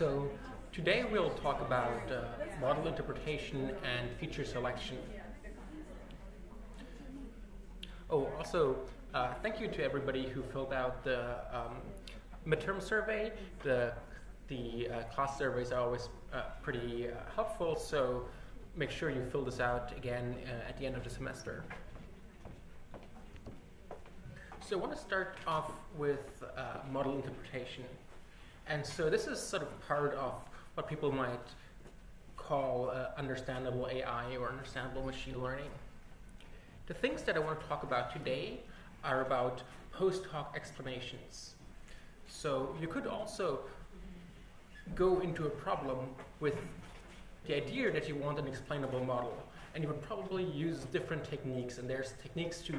So today we'll talk about model interpretation and feature selection. Oh, also, thank you to everybody who filled out the midterm survey. The class surveys are always pretty helpful, so make sure you fill this out again at the end of the semester. So I want to start off with model interpretation. And so this is sort of part of what people might call understandable AI or understandable machine learning. The things that I want to talk about today are about post hoc explanations. So you could also go into a problem with the idea that you want an explainable model, and you would probably use different techniques, and there's techniques to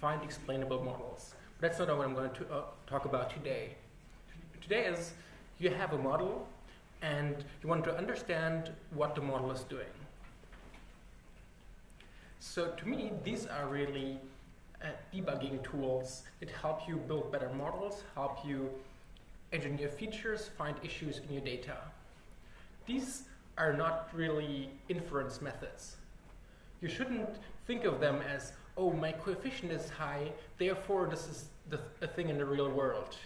find explainable models. But that's not what I'm going to talk about today. Today is you have a model and you want to understand what the model is doing. So to me, these are really debugging tools that help you build better models, help you engineer features, find issues in your data. These are not really inference methods. You shouldn't think of them as, oh, my coefficient is high, therefore this is a thing in the real world.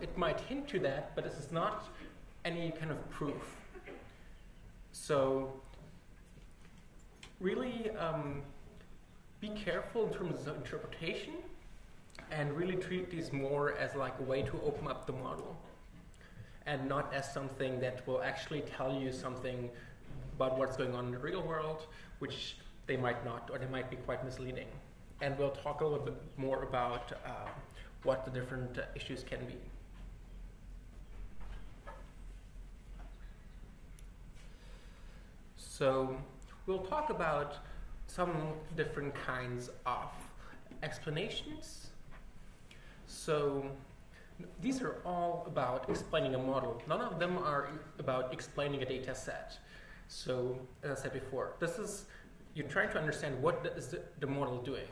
It might hint to that, but this is not any kind of proof. So really be careful in terms of interpretation, and really treat these more as like a way to open up the model, and not as something that will actually tell you something about what's going on in the real world, which they might not, or they might be quite misleading. And we'll talk a little bit more about what the different issues can be. So we'll talk about some different kinds of explanations. So these are all about explaining a model. None of them are about explaining a data set. So as I said before, this is you're trying to understand what is the model doing.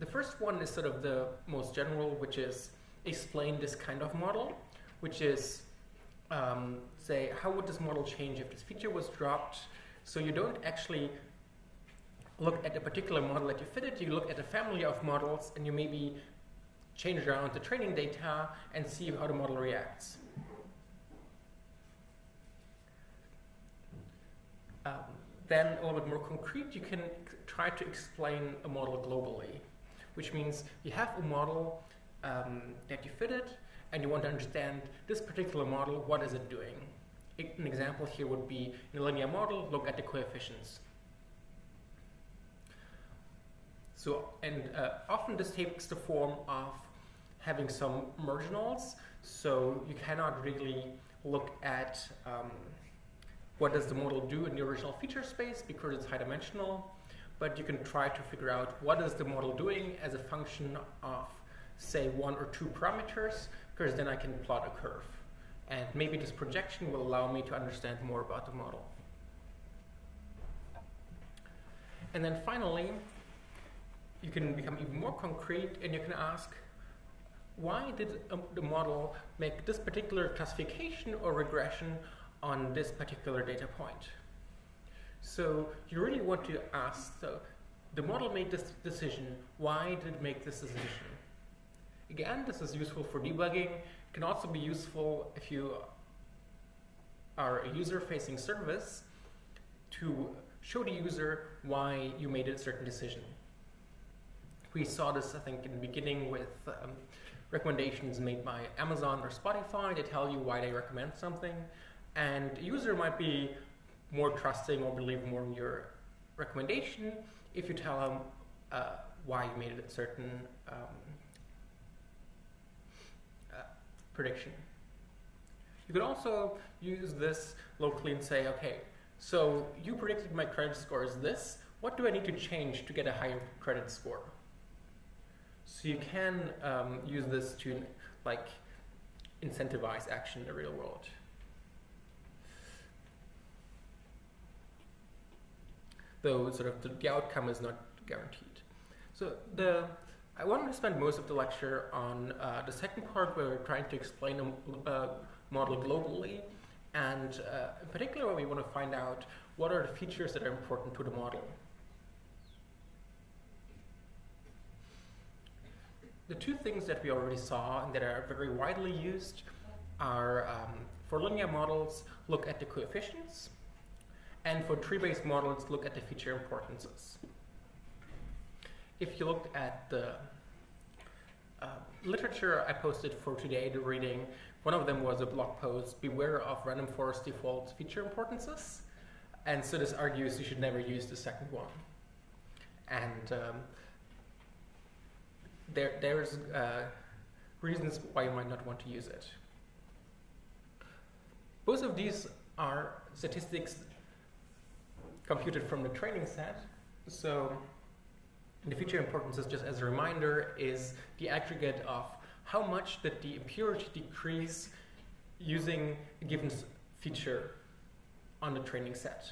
The first one is sort of the most general, which is explain this kind of model, which is say, how would this model change if this feature was dropped? So you don't actually look at a particular model that you fitted, you look at a family of models, and you maybe change around the training data and see how the model reacts. Then a little bit more concrete, you can try to explain a model globally, which means you have a model that you fitted, and you want to understand this particular model, what is it doing? An example here would be in a linear model, look at the coefficients. So, and often this takes the form of having some marginals, so you cannot really look at what does the model do in the original feature space because it's high dimensional, but you can try to figure out what is the model doing as a function of, say, one or two parameters, because then I can plot a curve. And maybe this projection will allow me to understand more about the model. And then finally, you can become even more concrete and you can ask, why did the model make this particular classification or regression on this particular data point? So you really want to ask, so the model made this decision, why did it make this decision? Again, this is useful for debugging. It can also be useful if you are a user-facing service to show the user why you made a certain decision. We saw this, I think, in the beginning with recommendations made by Amazon or Spotify. They tell you why they recommend something. And the user might be more trusting or believe more in your recommendation if you tell them why you made a certain prediction. You could also use this locally and say, okay, so you predicted my credit score is this. What do I need to change to get a higher credit score? So you can use this to like incentivize action in the real world. Though sort of the outcome is not guaranteed. So the I wanted to spend most of the lecture on the second part where we're trying to explain a model globally, and in particular we want to find out what are the features that are important to the model. The two things that we already saw and that are very widely used are for linear models, look at the coefficients, and for tree-based models, look at the feature importances. If you look at the literature I posted for today, the reading, one of them was a blog post, beware of random forest default feature importances. And so this argues you should never use the second one. And there's reasons why you might not want to use it. Both of these are statistics computed from the training set. So the feature importances, just as a reminder, is the aggregate of how much did the impurity decrease using a given feature on the training set.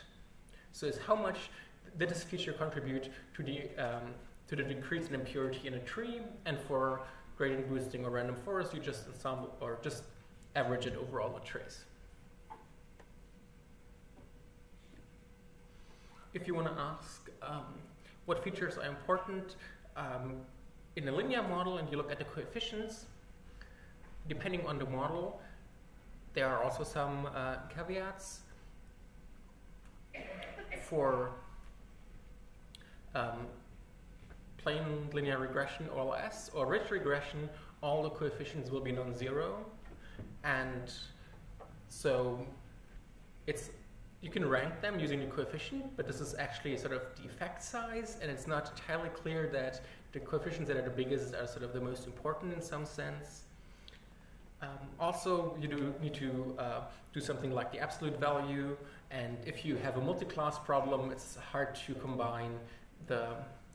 So it's how much did this feature contribute to the decrease in impurity in a tree, and for gradient boosting or random forest, you just ensemble or just average it over all the trees. If you want to ask what features are important in a linear model and you look at the coefficients, depending on the model, there are also some caveats. For plain linear regression or LS or ridge regression, all the coefficients will be non-zero, and so you can rank them using the coefficient, but this is actually sort of the effect size, and it's not entirely clear that the coefficients that are the biggest are sort of the most important in some sense. Also, you do need to do something like the absolute value, and if you have a multi-class problem, it's hard to combine the,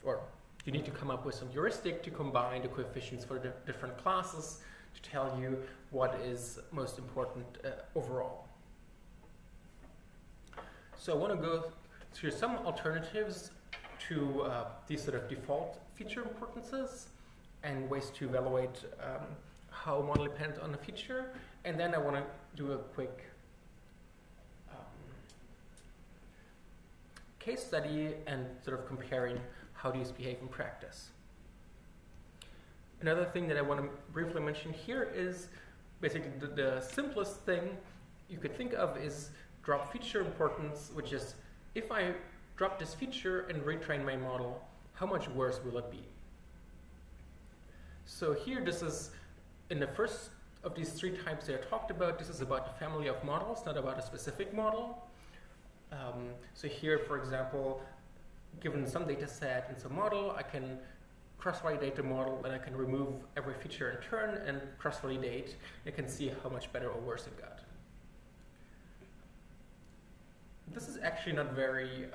or you need to come up with some heuristic to combine the coefficients for the different classes to tell you what is most important overall. So I want to go through some alternatives to these sort of default feature importances and ways to evaluate how a model depends on a feature. And then I want to do a quick case study and sort of comparing how these behave in practice. Another thing that I want to briefly mention here is basically the simplest thing you could think of is drop feature importance, which is if I drop this feature and retrain my model, how much worse will it be? So here, this is in the first of these three types that I talked about. This is about the family of models, not about a specific model. So here, for example, given some data set and some model, I can cross-validate the model and I can remove every feature in turn and cross-validate. I can see how much better or worse it got. This is actually not very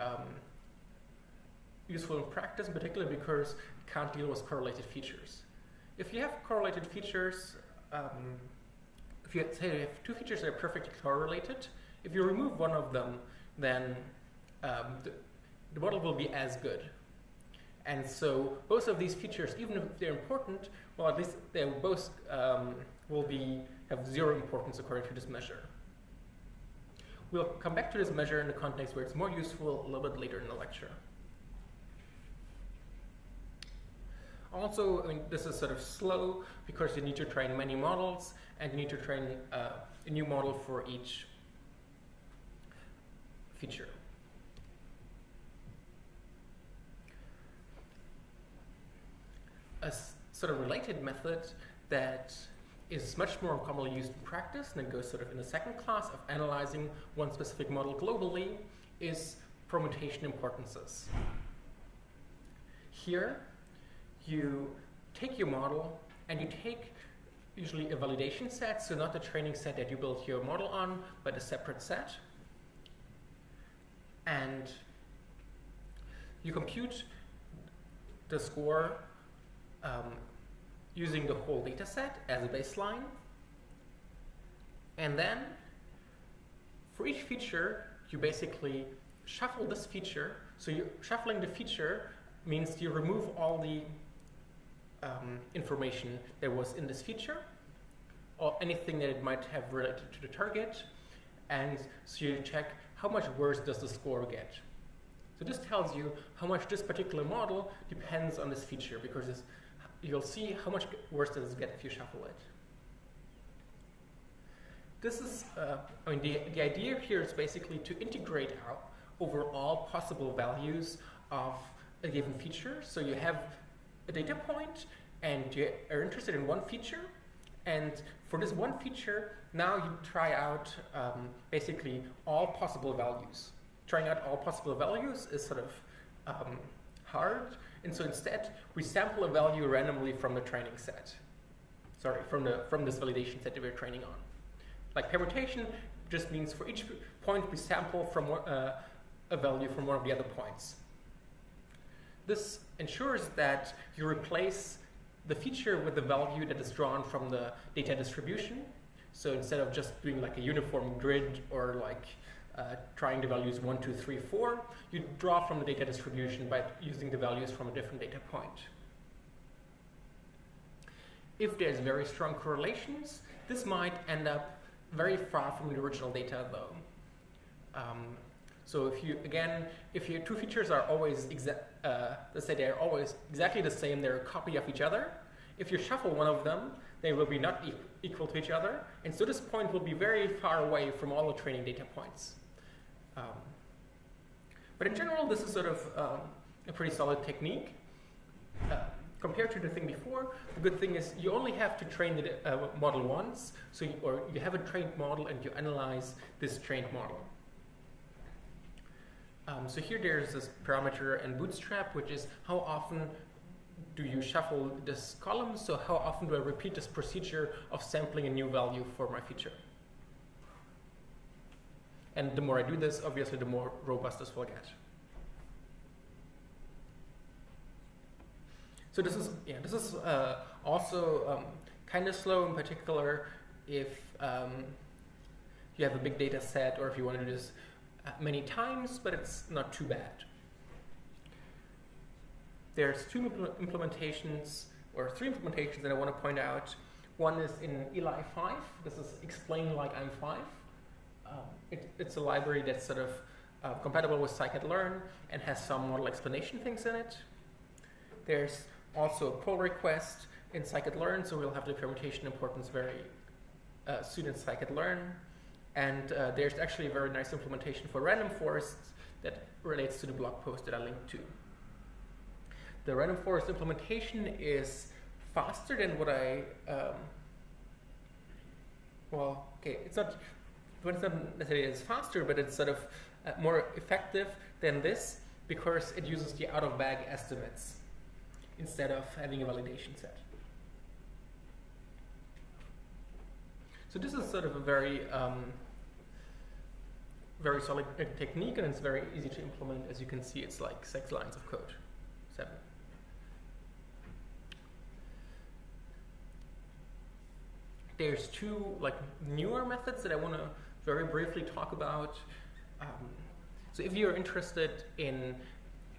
useful in practice, particularly because it can't deal with correlated features. If you have correlated features, if you say you have two features that are perfectly correlated, if you remove one of them, then the model will be as good. And so both of these features, even if they're important, well, at least they both have zero importance according to this measure. We'll come back to this measure in the context where it's more useful a little bit later in the lecture. Also, I mean, this is sort of slow because you need to train many models and you need to train a new model for each feature. A sort of related method that is much more commonly used in practice, and it goes sort of in the second class of analyzing one specific model globally, is permutation importances. Here, you take your model and you take usually a validation set, so not the training set that you built your model on, but a separate set. And you compute the score using the whole data set as a baseline. And then for each feature, you basically shuffle this feature. So you're shuffling the feature means you remove all the information that was in this feature, or anything that it might have related to the target, and so you check how much worse does the score get. So this tells you how much this particular model depends on this feature, because it's, you'll see how much worse does it get if you shuffle it. This is, I mean, the idea here is basically to integrate out overall possible values of a given feature. So you have a data point, and you are interested in one feature, and for this one feature, now you try out basically all possible values. Trying out all possible values is sort of hard, and so instead we sample a value randomly from the training set. Sorry, from this validation set that we're training on. Like permutation just means for each point we sample from a value from one of the other points. This ensures that you replace the feature with the value that is drawn from the data distribution. So instead of just doing like a uniform grid or like trying the values 1, 2, 3, 4, you draw from the data distribution by using the values from a different data point. If there's very strong correlations, this might end up very far from the original data though. So if you, again, if your two features are always, let's say they're always exactly the same, they're a copy of each other. If you shuffle one of them, they will be not equal to each other. And so this point will be very far away from all the training data points. But in general, this is sort of a pretty solid technique. Compared to the thing before, the good thing is you only have to train the model once, so you, or you have a trained model and you analyze this trained model. So here there's this parameter and bootstrap, which is how often do you shuffle this column, so how often do I repeat this procedure of sampling a new value for my feature. And the more I do this, obviously the more robust this will get. So this is, yeah, this is also kind of slow, in particular if you have a big data set or if you want to do this many times, but it's not too bad. There's three implementations that I want to point out. One is in ELI5. This is Explain Like I'm 5. It's a library that's sort of compatible with scikit-learn and has some model explanation things in it. There's also a pull request in scikit-learn, so we'll have the permutation importance very soon in scikit-learn. And there's actually a very nice implementation for random forests that relates to the blog post that I linked to. The random forest implementation is faster than what I, well, okay, it's not necessarily as faster, but it's sort of more effective than this because it uses the out-of-bag estimates instead of having a validation set. So this is sort of a very, very solid technique, and it's very easy to implement. As you can see, it's like 6 lines of code, 7. There's two like newer methods that I want to very briefly talk about. So if you're interested in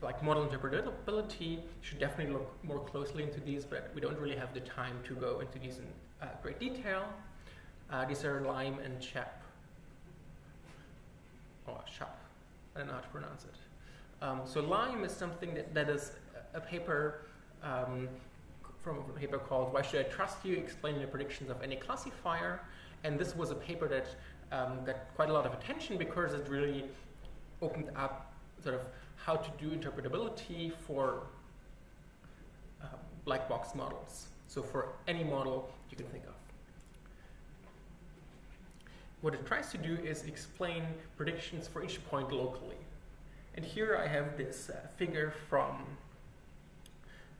like model interpretability, you should definitely look more closely into these, but we don't really have the time to go into these in great detail. These are LIME and SHAP, or SHAP, I don't know how to pronounce it. So LIME is something that is a paper from a paper called Why Should I Trust You? Explaining the Predictions of Any Classifier. And this was a paper that got quite a lot of attention because it really opened up sort of how to do interpretability for black box models. So for any model you can think of. What it tries to do is explain predictions for each point locally. And here I have this figure from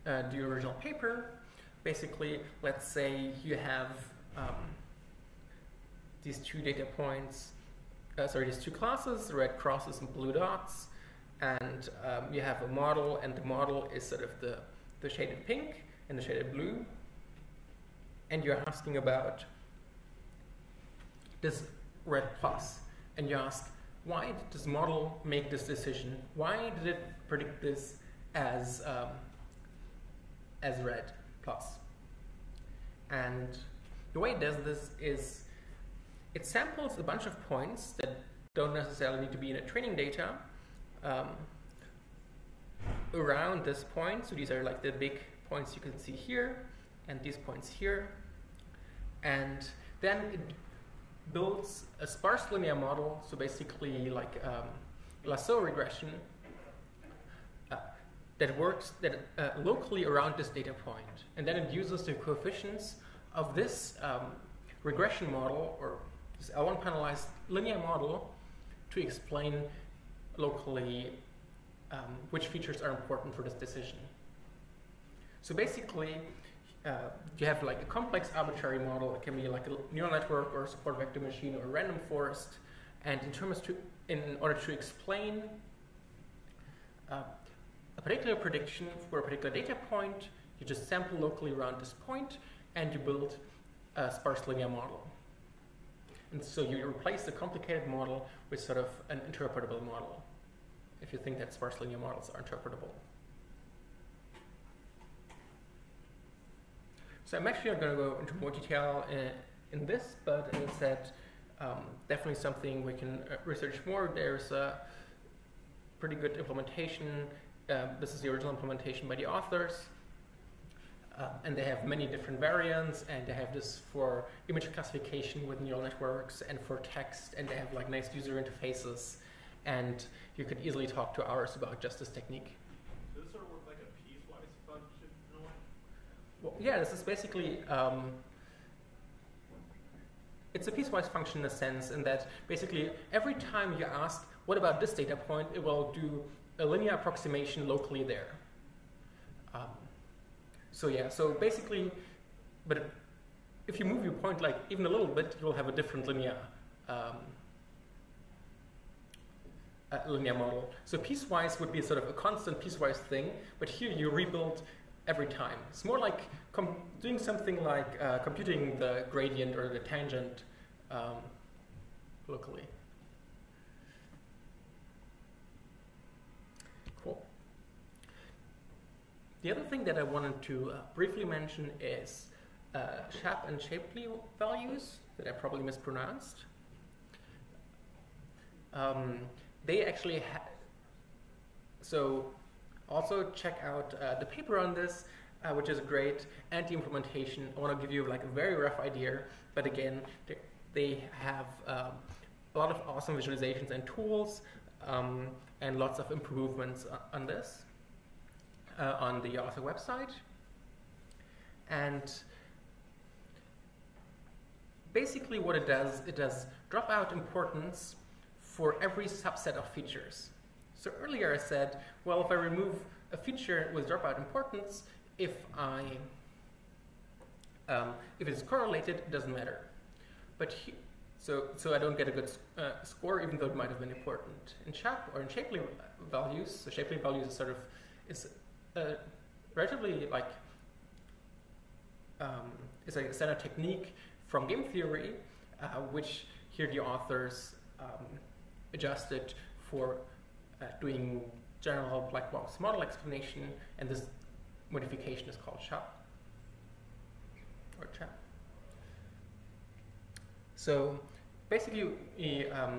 the original paper. Basically, let's say you have these two data points, sorry, these two classes, red crosses and blue dots. And you have a model, and the model is sort of the shaded pink and the shaded blue. And you're asking about this red plus. And you ask, why did this model make this decision? Why did it predict this as red? plus. And the way it does this is it samples a bunch of points that don't necessarily need to be in a training data around this point. So these are like the big points you can see here and these points here. And then it builds a sparse linear model. So basically like Lasso regression that works locally around this data point. And then it uses the coefficients of this regression model or this L1 panelized linear model to explain locally which features are important for this decision. So basically, you have like a complex arbitrary model. It can be like a neural network or a support vector machine or a random forest. And in order to explain a particular prediction for a particular data point, you just sample locally around this point and you build a sparse linear model. And so you replace the complicated model with sort of an interpretable model, if you think that sparse linear models are interpretable. So I'm actually not going to go into more detail in this, but as I said, definitely something we can research more. There's a pretty good implementation. This is the original implementation by the authors. And they have many different variants, and they have this for image classification with neural networks and for text, and they have like nice user interfaces, and you could easily talk to ours about just this technique. Does this sort of work like a piecewise function in a way? Well, yeah, this is basically, it's a piecewise function in a sense, in that basically every time you ask, what about this data point, it will do a linear approximation locally there. So yeah, so basically, but if you move your point like even a little bit, you'll have a different linear linear model. So piecewise would be sort of a constant piecewise thing, but here you rebuild every time. It's more like doing something like computing the gradient or the tangent locally. The other thing that I wanted to briefly mention is SHAP and shapely values that I probably mispronounced. They actually so also check out the paper on this, which is great, and the implementation. I want to give you like a very rough idea, but again, they have a lot of awesome visualizations and tools and lots of improvements on this. On the author website. And basically what it does drop out importance for every subset of features. So earlier I said, well, if I remove a feature with dropout importance, if it's correlated, it doesn't matter. But so I don't get a good score, even though it might have been important. In SHAP or in shapely values, so shapely values is sort of, relatively like it's like a standard technique from game theory, which here the authors adjusted for doing general black box model explanation, and this modification is called SHAP or CHAP. So basically,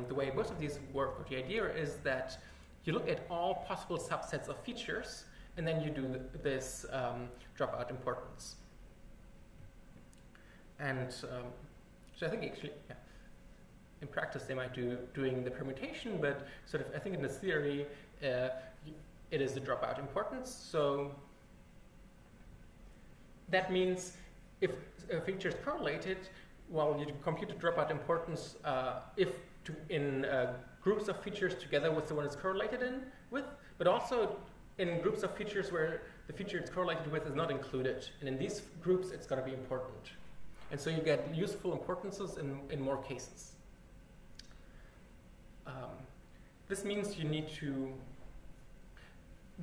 the way both of these work, or the idea is that you look at all possible subsets of features, and then you do this dropout importance. And so I think actually, yeah, in practice they might do doing the permutation, but sort of I think in the theory it is the dropout importance. So that means if a feature is correlated, well, you compute the dropout importance in groups of features together with the one it's correlated with, but also in groups of features where the feature it's correlated with is not included. And in these groups, it's going to be important. And so you get useful importances in more cases. This means you need to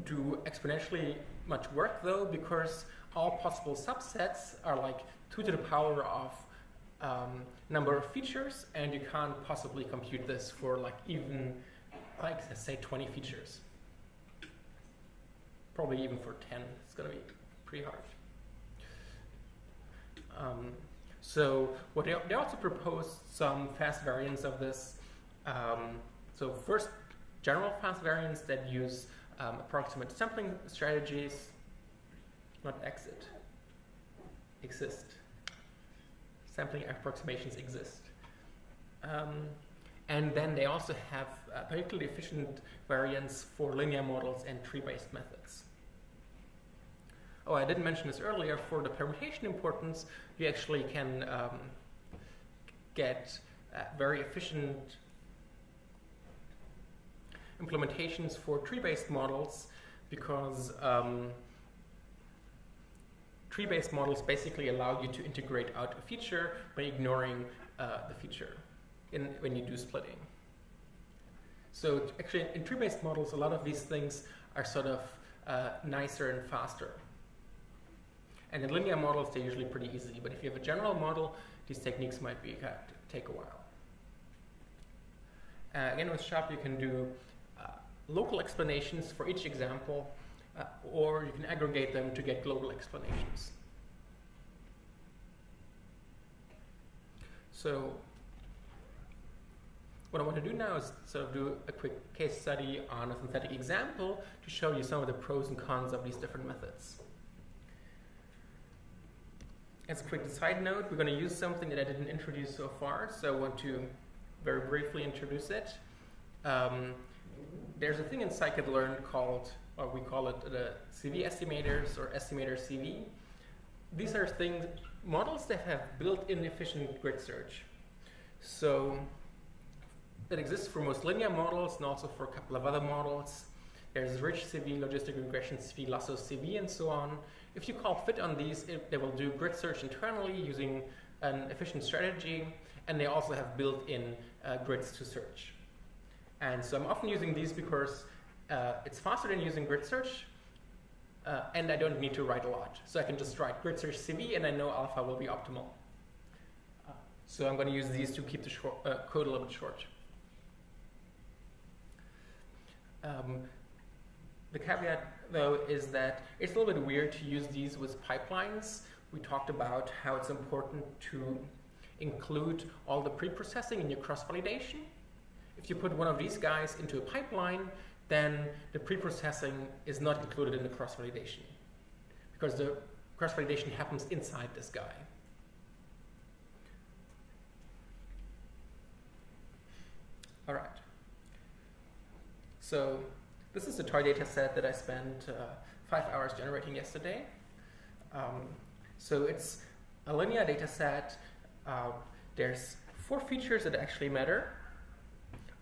do exponentially much work, though, because all possible subsets are like 2 to the power of number of features, and you can't possibly compute this for like even like let's say 20 features. Probably even for 10, it's going to be pretty hard. So what they also proposed some fast variants of this. So first, general fast variants that use approximate sampling strategies, exist. Sampling approximations exist. And then they also have particularly efficient variants for linear models and tree-based methods. Oh, I didn't mention this earlier, for the permutation importance, you actually can get very efficient implementations for tree-based models, because tree-based models basically allow you to integrate out a feature by ignoring the feature when you do splitting. So actually, in tree-based models, a lot of these things are sort of nicer and faster. And in linear models, they're usually pretty easy. But if you have a general model, these techniques might take a while. Again, with SHAP, you can do local explanations for each example, or you can aggregate them to get global explanations. So what I want to do now is sort of do a quick case study on a synthetic example to show you some of the pros and cons of these different methods. As a quick side note, we're going to use something that I didn't introduce so far, so I want to very briefly introduce it. There's a thing in scikit-learn called, or we call it the CV estimators or estimator CV. These are things, models that have built-in efficient grid search. So it exists for most linear models and also for a couple of other models. There's Ridge CV, logistic regression CV, Lasso CV, and so on. If you call fit on these, they will do grid search internally using an efficient strategy, and they also have built-in grids to search. And so I'm often using these because it's faster than using grid search, and I don't need to write a lot. So I can just write grid search CV, and I know alpha will be optimal. So I'm going to use these to keep the code a little bit short. The caveat, though, is that it's a little bit weird to use these with pipelines. We talked about how it's important to include all the pre-processing in your cross-validation. If you put one of these guys into a pipeline, then the pre-processing is not included in the cross-validation, because the cross-validation happens inside this guy. All right. So this is the toy data set that I spent 5 hours generating yesterday. So it's a linear data set. There's 4 features that actually matter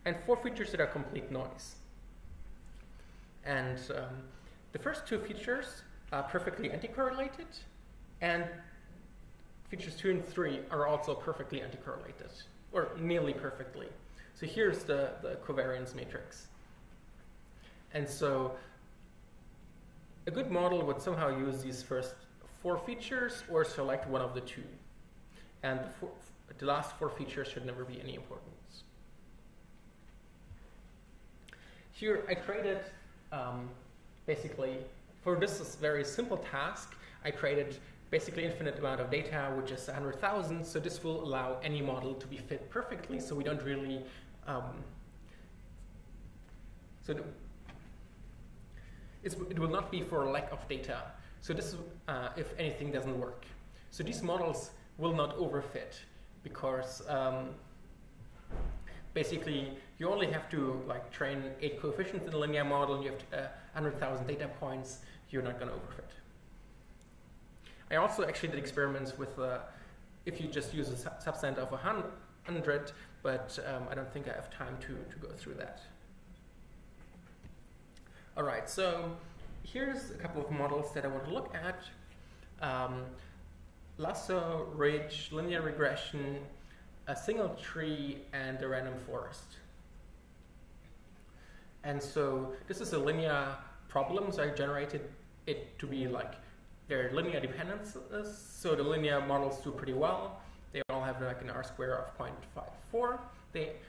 and 4 features that are complete noise. And the first 2 features are perfectly anti-correlated, and features 2 and 3 are also perfectly anti-correlated, or nearly perfectly. So here's the covariance matrix. And so a good model would somehow use these first 4 features or select one of the 2. And the last 4 features should never be any importance. Here I created, basically, for this very simple task, I created basically infinite amount of data, which is 100,000. So this will allow any model to be fit perfectly. So we don't really, it will not be for lack of data. So this, if anything, doesn't work. So these models will not overfit, because basically you only have to like train 8 coefficients in a linear model, and you have 100,000 data points. You're not going to overfit. I also actually did experiments with if you just use a subset of 100, but I don't think I have time to go through that. All right, so here's a couple of models that I want to look at. Lasso, Ridge, linear regression, a single tree, and a random forest. And so this is a linear problem, so I generated it to be like they're linear dependencies, so the linear models do pretty well. They all have like an R-square of 0.54.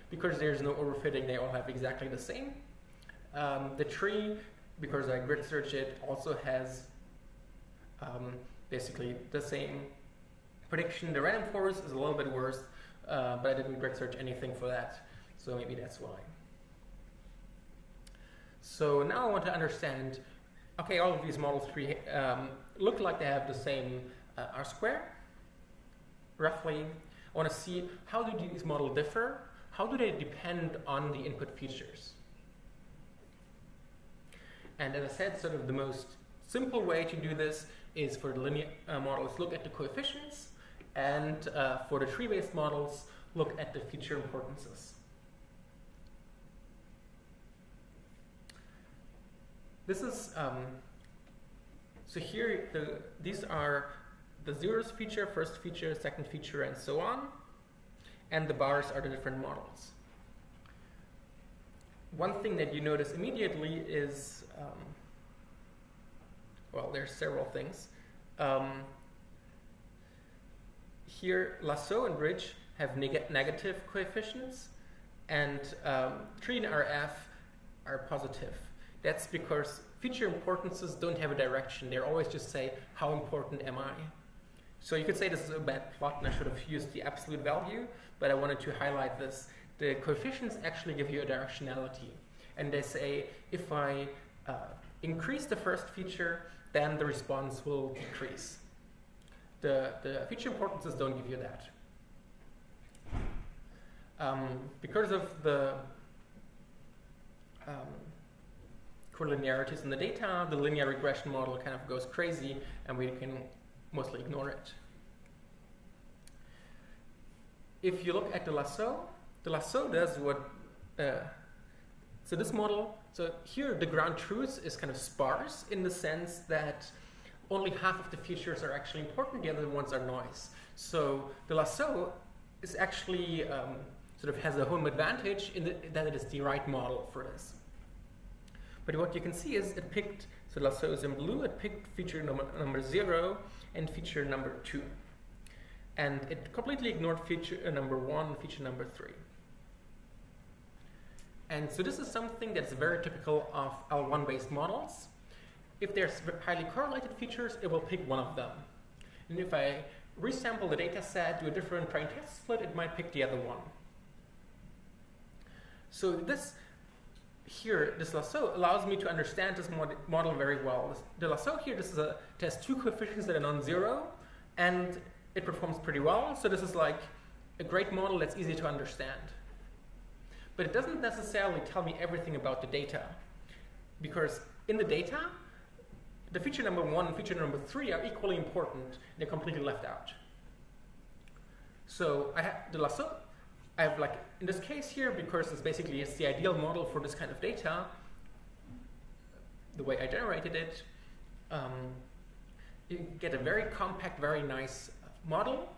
Because there's no overfitting, they all have exactly the same. The tree, because I grid searched it, also has basically the same prediction, the random forest is a little bit worse, but I didn't direct search anything for that, so maybe that's why. So now I want to understand, okay, all of these models look like they have the same R-square, roughly. I want to see how do these models differ, how do they depend on the input features. And as I said, sort of the most simple way to do this is for the linear models, look at the coefficients, and for the tree-based models, look at the feature importances. This is, so here, these are the zeros feature, first feature, second feature, and so on. And the bars are the different models. One thing that you notice immediately is, well, there's several things. Here, Lasso and Ridge have negative coefficients, and Tree and RF are positive. That's because feature importances don't have a direction. They always just say, how important am I? So you could say this is a bad plot and I should have used the absolute value, but I wanted to highlight this. The coefficients actually give you a directionality. And they say, if I increase the first feature, then the response will decrease. The feature importances don't give you that. Because of the linearities in the data, the linear regression model kind of goes crazy and we can mostly ignore it. If you look at the Lasso does what, so this model, so here the ground truth is kind of sparse in the sense that only half of the features are actually important, the other ones are noise. So the Lasso is actually, sort of has a home advantage in that it is the right model for this. But what you can see is it picked, so Lasso is in blue, it picked feature number 0 and feature number 2. And it completely ignored feature number 1, feature number 3. And so this is something that's very typical of L1-based models. If there's highly correlated features, it will pick one of them. And if I resample the data set to a different train test split, it might pick the other one. So this, here, this Lasso allows me to understand this model very well. The Lasso here, this is it has two coefficients that are non-zero, and it performs pretty well. So this is like a great model that's easy to understand. But it doesn't necessarily tell me everything about the data, because in the data, the feature number 1 and feature number 3 are equally important. They're completely left out. So I have the Lasso. I have, like, in this case here, because it's basically the ideal model for this kind of data, the way I generated it, you get a very compact, very nice model.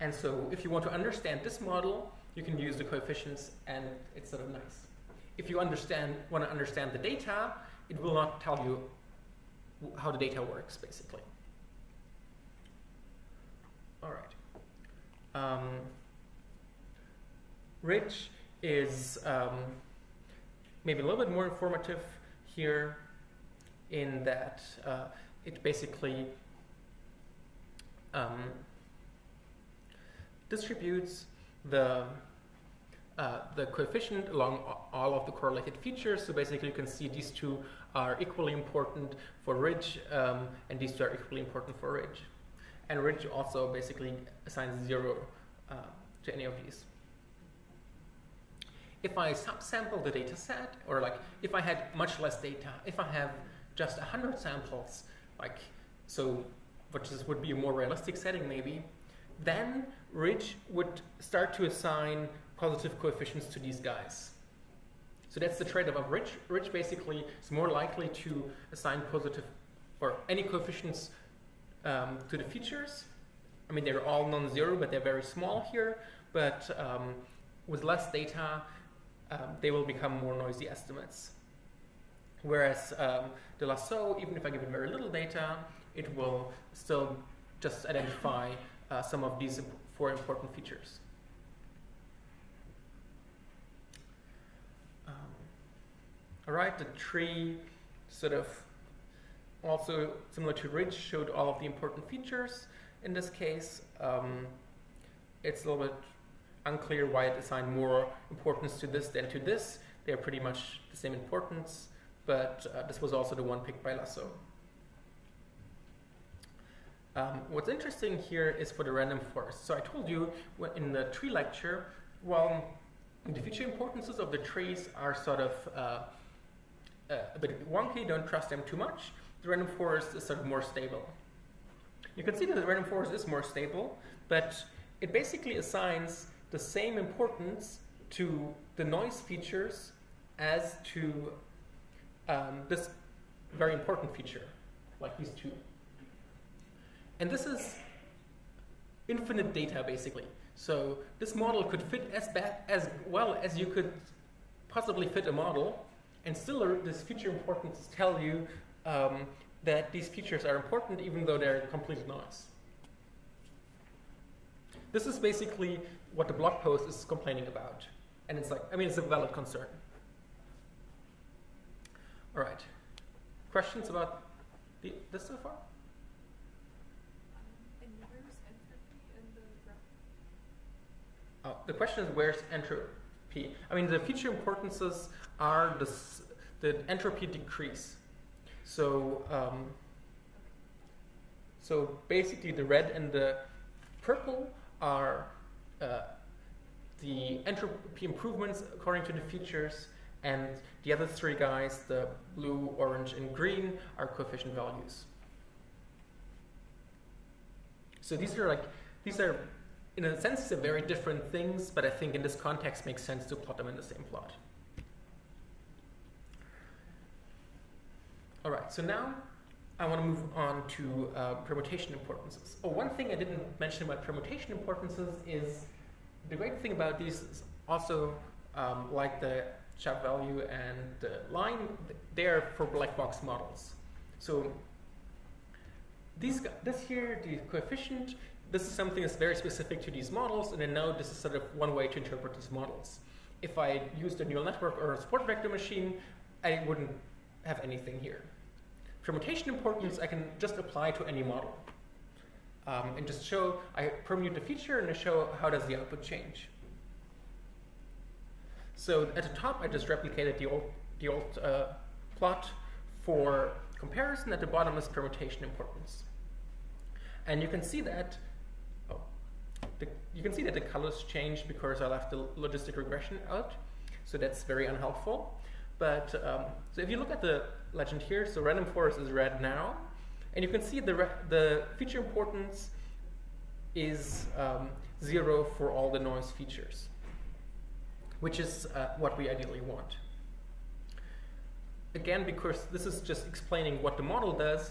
And so if you want to understand this model, you can use the coefficients and it's sort of nice. If you want to understand the data, it will not tell you how the data works, basically. All right. Ridge is maybe a little bit more informative here in that it basically distributes the coefficient along all of the correlated features. So basically you can see these two are equally important for Ridge and these two are equally important for Ridge. And Ridge also basically assigns 0 to any of these. If I subsample the data set, or like if I had much less data, if I have just 100 samples, like so, which is, would be a more realistic setting maybe, then Ridge would start to assign positive coefficients to these guys. So that's the trade-off of Ridge. Ridge basically is more likely to assign positive or any coefficients to the features. I mean, they're all non-zero, but they're very small here. But with less data, they will become more noisy estimates. Whereas the Lasso, even if I give it very little data, it will still just identify some of these 4 important features. All right, the tree sort of also similar to Ridge showed all of the important features. in this case. It's a little bit unclear why it assigned more importance to this than to this. They're pretty much the same importance, but this was also the one picked by Lasso. What's interesting here is for the random forest. So I told you in the tree lecture, well, the feature importances of the trees are sort of a bit wonky, don't trust them too much. The random forest is sort of more stable. You can see that the random forest is more stable, but it basically assigns the same importance to the noise features as to this very important feature, like these two. And this is infinite data, basically. So this model could fit as well as you could possibly fit a model, and still this feature importance tell you that these features are important even though they're complete noise. This is basically what the blog post is complaining about. And it's like, I mean, it's a valid concern. All right, questions about this so far? The question is, where's entropy? I mean, the feature importances are the entropy decrease. So, so basically, the red and the purple are the entropy improvements according to the features, and the other three guys, the blue, orange, and green, are coefficient values. So these are. In a sense, they're very different things, but I think in this context makes sense to plot them in the same plot. All right, so now I want to move on to permutation importances. Oh, one thing I didn't mention about permutation importances is the great thing about these is also like the SHAP value and the LIME, they are for black box models. So this here, the coefficient, this is something that's very specific to these models, and then now this is sort of one way to interpret these models. If I used a neural network or a support vector machine, I wouldn't have anything here. Permutation importance I can just apply to any model. And just show, I permute the feature and I show how does the output change. So at the top I just replicated the old plot for comparison, at the bottom is permutation importance. And you can see that the colors change because I left the logistic regression out, so that's very unhelpful. But so if you look at the legend here, so random forest is red now, and you can see the feature importance is 0 for all the noise features, which is what we ideally want. Again, because this is just explaining what the model does,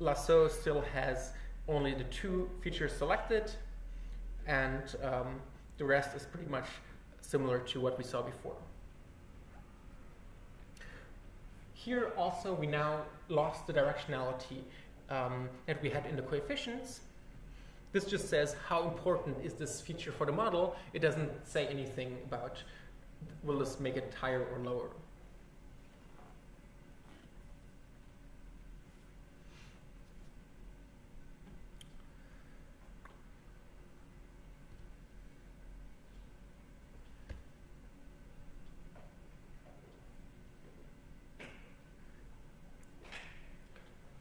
Lasso still has only the two features selected, and the rest is pretty much similar to what we saw before. Here also we now lost the directionality that we had in the coefficients. This just says how important is this feature for the model. It doesn't say anything about will this make it higher or lower.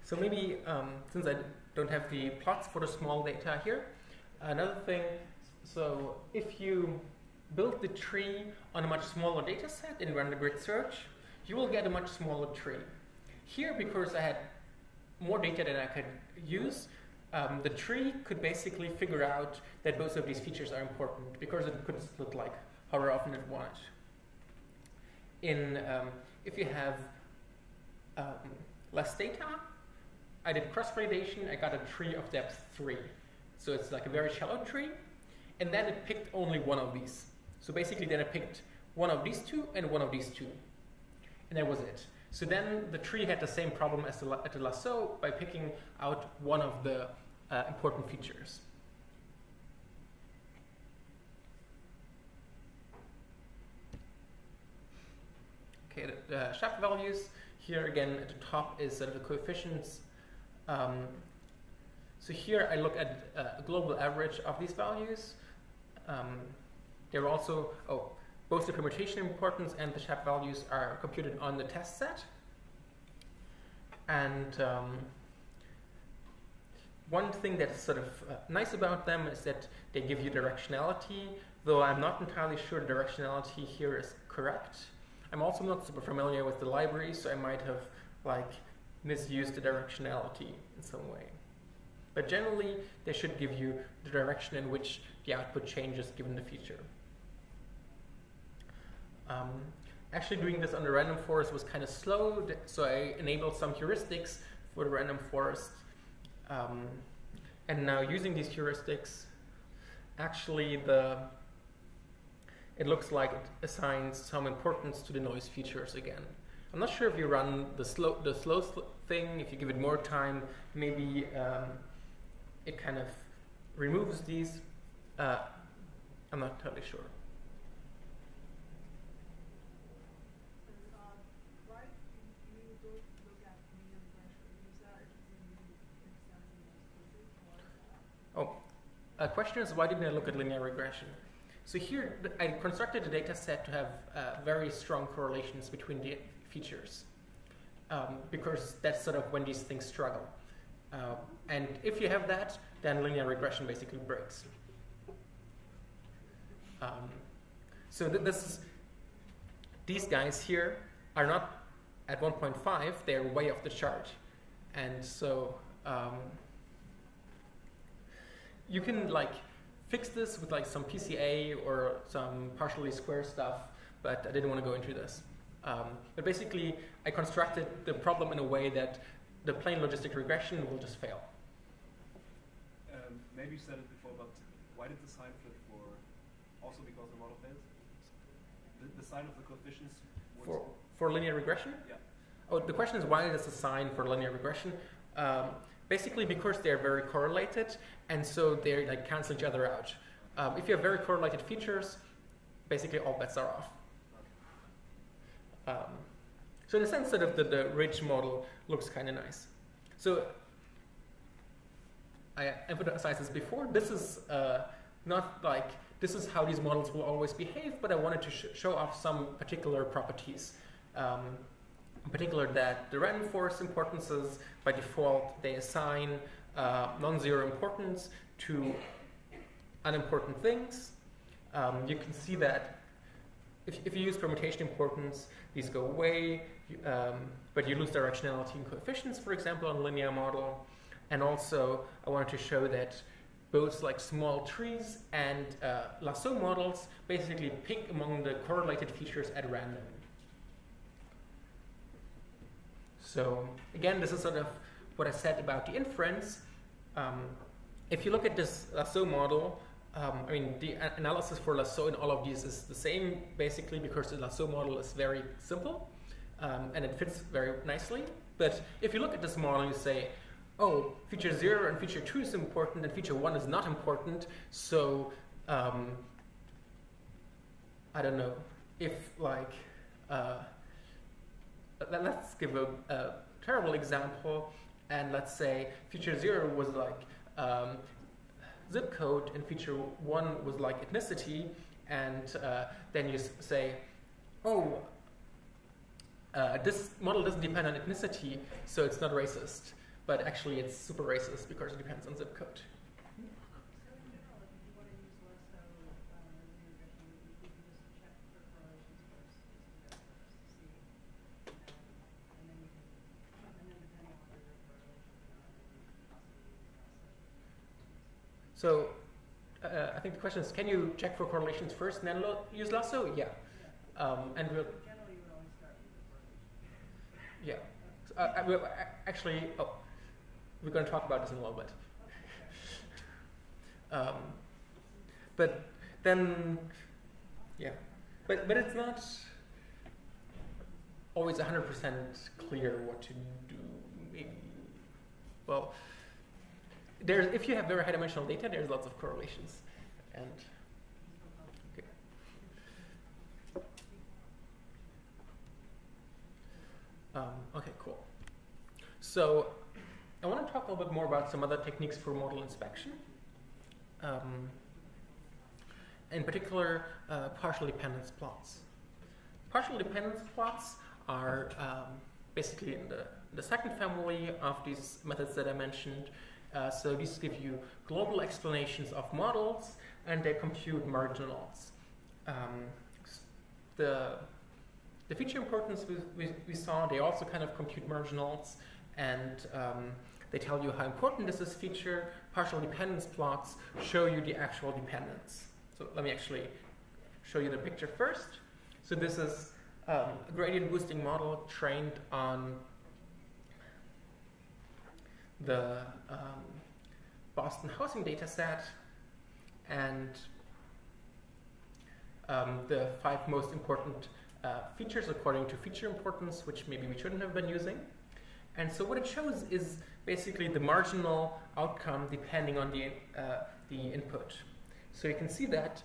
So maybe, since I don't have the plots for the small data here, another thing, so if you build the tree on a much smaller data set and run the grid search, you will get a much smaller tree. Here, because I had more data than I could use, the tree could basically figure out that both of these features are important because it could split like however often it wanted. If you have less data, I did cross-validation, I got a tree of depth 3. So it's like a very shallow tree, and then it picked only one of these. So basically then it picked one of these two and one of these two. And that was it. So then the tree had the same problem as the Lasso by picking out one of the important features. Okay, the SHAP values, here again at the top is sort of the coefficients. So here I look at a global average of these values. There are also, both the permutation importance and the SHAP values are computed on the test set. And one thing that's sort of nice about them is that they give you directionality, though I'm not entirely sure directionality here is correct. I'm also not super familiar with the library, so I might have misused the directionality in some way. But generally, they should give you the direction in which the output changes given the feature. Actually doing this on the random forest was kind of slow, so I enabled some heuristics for the random forest. And now using these heuristics, actually it looks like it assigns some importance to the noise features again. I'm not sure if you run the slow thing, if you give it more time, maybe it kind of removes these. I'm not totally sure. Why do you look at medium regression? A question is, why didn't I look at linear regression? So here I constructed a data set to have very strong correlations between the features, because that's sort of when these things struggle. And if you have that, then linear regression basically breaks. So these guys here are not at 1.5, they're way off the chart. And so you can fix this with some PCA or some partially square stuff, but I didn't want to go into this. But basically, I constructed the problem in a way that the plain logistic regression will just fail. Maybe you said it before, but why did the sign flip for, also because the model failed? The sign of the coefficients for linear regression? Yeah. Oh, the question is, why does the sign for linear regression? Basically because they're very correlated, and so they cancel each other out. If you have very correlated features, basically all bets are off. So in a sense, sort of the Ridge model looks kind of nice. So I emphasized this before. This is not this is how these models will always behave, but I wanted to show off some particular properties. In particular, that the random forest importances, by default, they assign non-zero importance to unimportant things. You can see that if you use permutation importance, these go away, but you lose directionality and coefficients, for example, on a linear model. And also, I wanted to show that both small trees and lasso models basically pick among the correlated features at random. So again, this is sort of what I said about the inference. If you look at this lasso model, I mean, the analysis for lasso in all of these is the same, basically, because the lasso model is very simple, and it fits very nicely. But if you look at this model, you say, oh, feature 0 and feature 2 is important, and feature 1 is not important. So I don't know, if let's give a terrible example, and let's say feature 0 was zip code and feature 1 was ethnicity, and then you say, oh, this model doesn't depend on ethnicity, so it's not racist. But actually it's super racist because it depends on zip code. So in general, if you want to use lasso linear regression, you can just check for correlations first, and then depending on whether the correlations are possibly. So I think the question is, can you check for correlations first and then use lasso? Yeah. And we'll generally you would always start with the correlation. Yeah. Actually, we're going to talk about this in a little bit. But then, yeah. But it's not always 100% clear what to do, maybe. Well, if you have very high dimensional data, there's lots of correlations. And okay. Okay, cool. So I wanted to talk a little bit more about some other techniques for model inspection. In particular, partial dependence plots. Partial dependence plots are basically in the second family of these methods that I mentioned. So these give you global explanations of models, and they compute marginals. The feature importance we saw, they also kind of compute marginals, and they tell you how important is this feature. Partial dependence plots show you the actual dependence. So let me actually show you the picture first. So this is a gradient boosting model trained on the Boston Housing data set, and the 5 most important features according to feature importance, which maybe we shouldn't have been using. And so what it shows is basically the marginal outcome depending on the input. So you can see that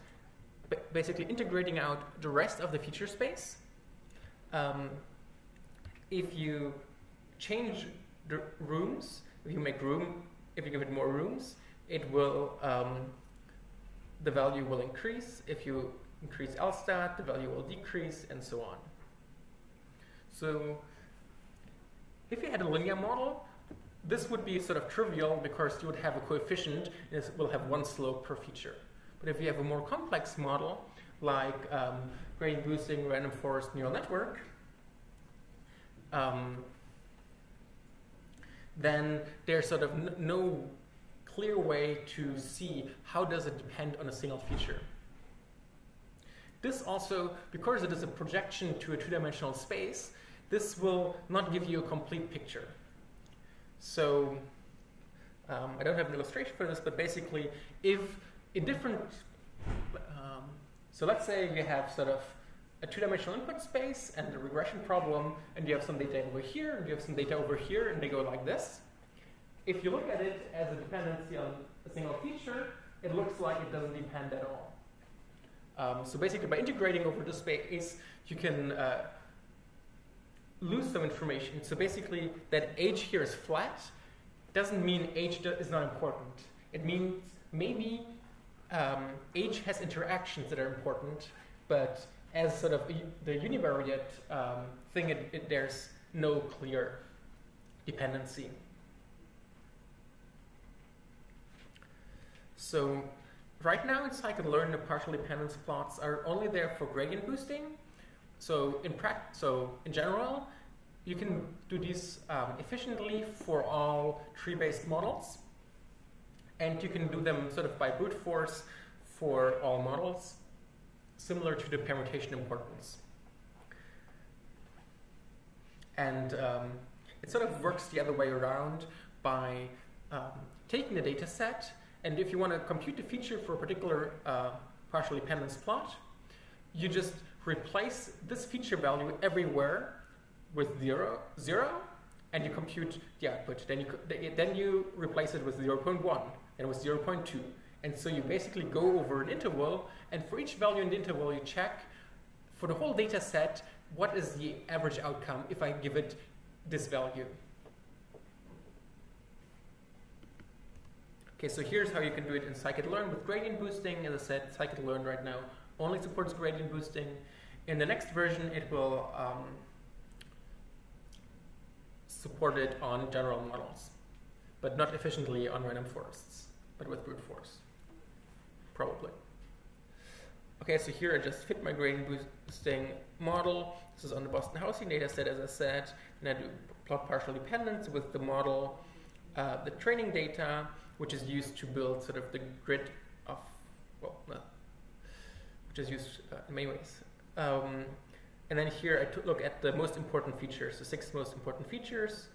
basically integrating out the rest of the feature space, if you change the rooms, if you make room, if you give it more rooms, it will, the value will increase. If you increase LSTAT, the value will decrease, and so on. So if you had a linear model, this would be sort of trivial because you would have a coefficient and it will have 1 slope per feature. But if you have a more complex model, like gradient boosting random forest neural network, then there's sort of no clear way to see how does it depend on a single feature. This also, because it is a projection to a 2-dimensional space, this will not give you a complete picture. So I don't have an illustration for this, but basically if a different, so let's say you have sort of a 2-dimensional input space and a regression problem, and you have some data over here, and you have some data over here, and they go like this. If you look at it as a dependency on a single feature, it looks like it doesn't depend at all. So basically by integrating over the space, you can lose some information. So basically that H here is flat doesn't mean H is not important. It means maybe H has interactions that are important, but as sort of the univariate thing, there's no clear dependency. So right now in scikit-learn, the partial dependence plots are only there for gradient boosting. So in general, you can do these efficiently for all tree-based models, and you can do them sort of by brute force for all models, similar to the permutation importance. And it sort of works the other way around by taking the data set, and if you want to compute the feature for a particular partial dependence plot, you just replace this feature value everywhere with 0, and you compute the output. Then you replace it with 0.1 and with 0.2. And so you basically go over an interval, and for each value in the interval, you check for the whole data set, what is the average outcome if I give it this value? Okay, so here's how you can do it in scikit-learn with gradient boosting. As I said, scikit-learn right now only supports gradient boosting. In the next version, it will support it on general models, but not efficiently on random forests, but with brute force, probably. Okay, so here I just fit my gradient boosting model. This is on the Boston Housing data set, as I said, and I do plot partial dependence with the model, the training data, which is used to build sort of the grid of, well, no, which is used in many ways. And then here I look at the most important features, the 6 most important features,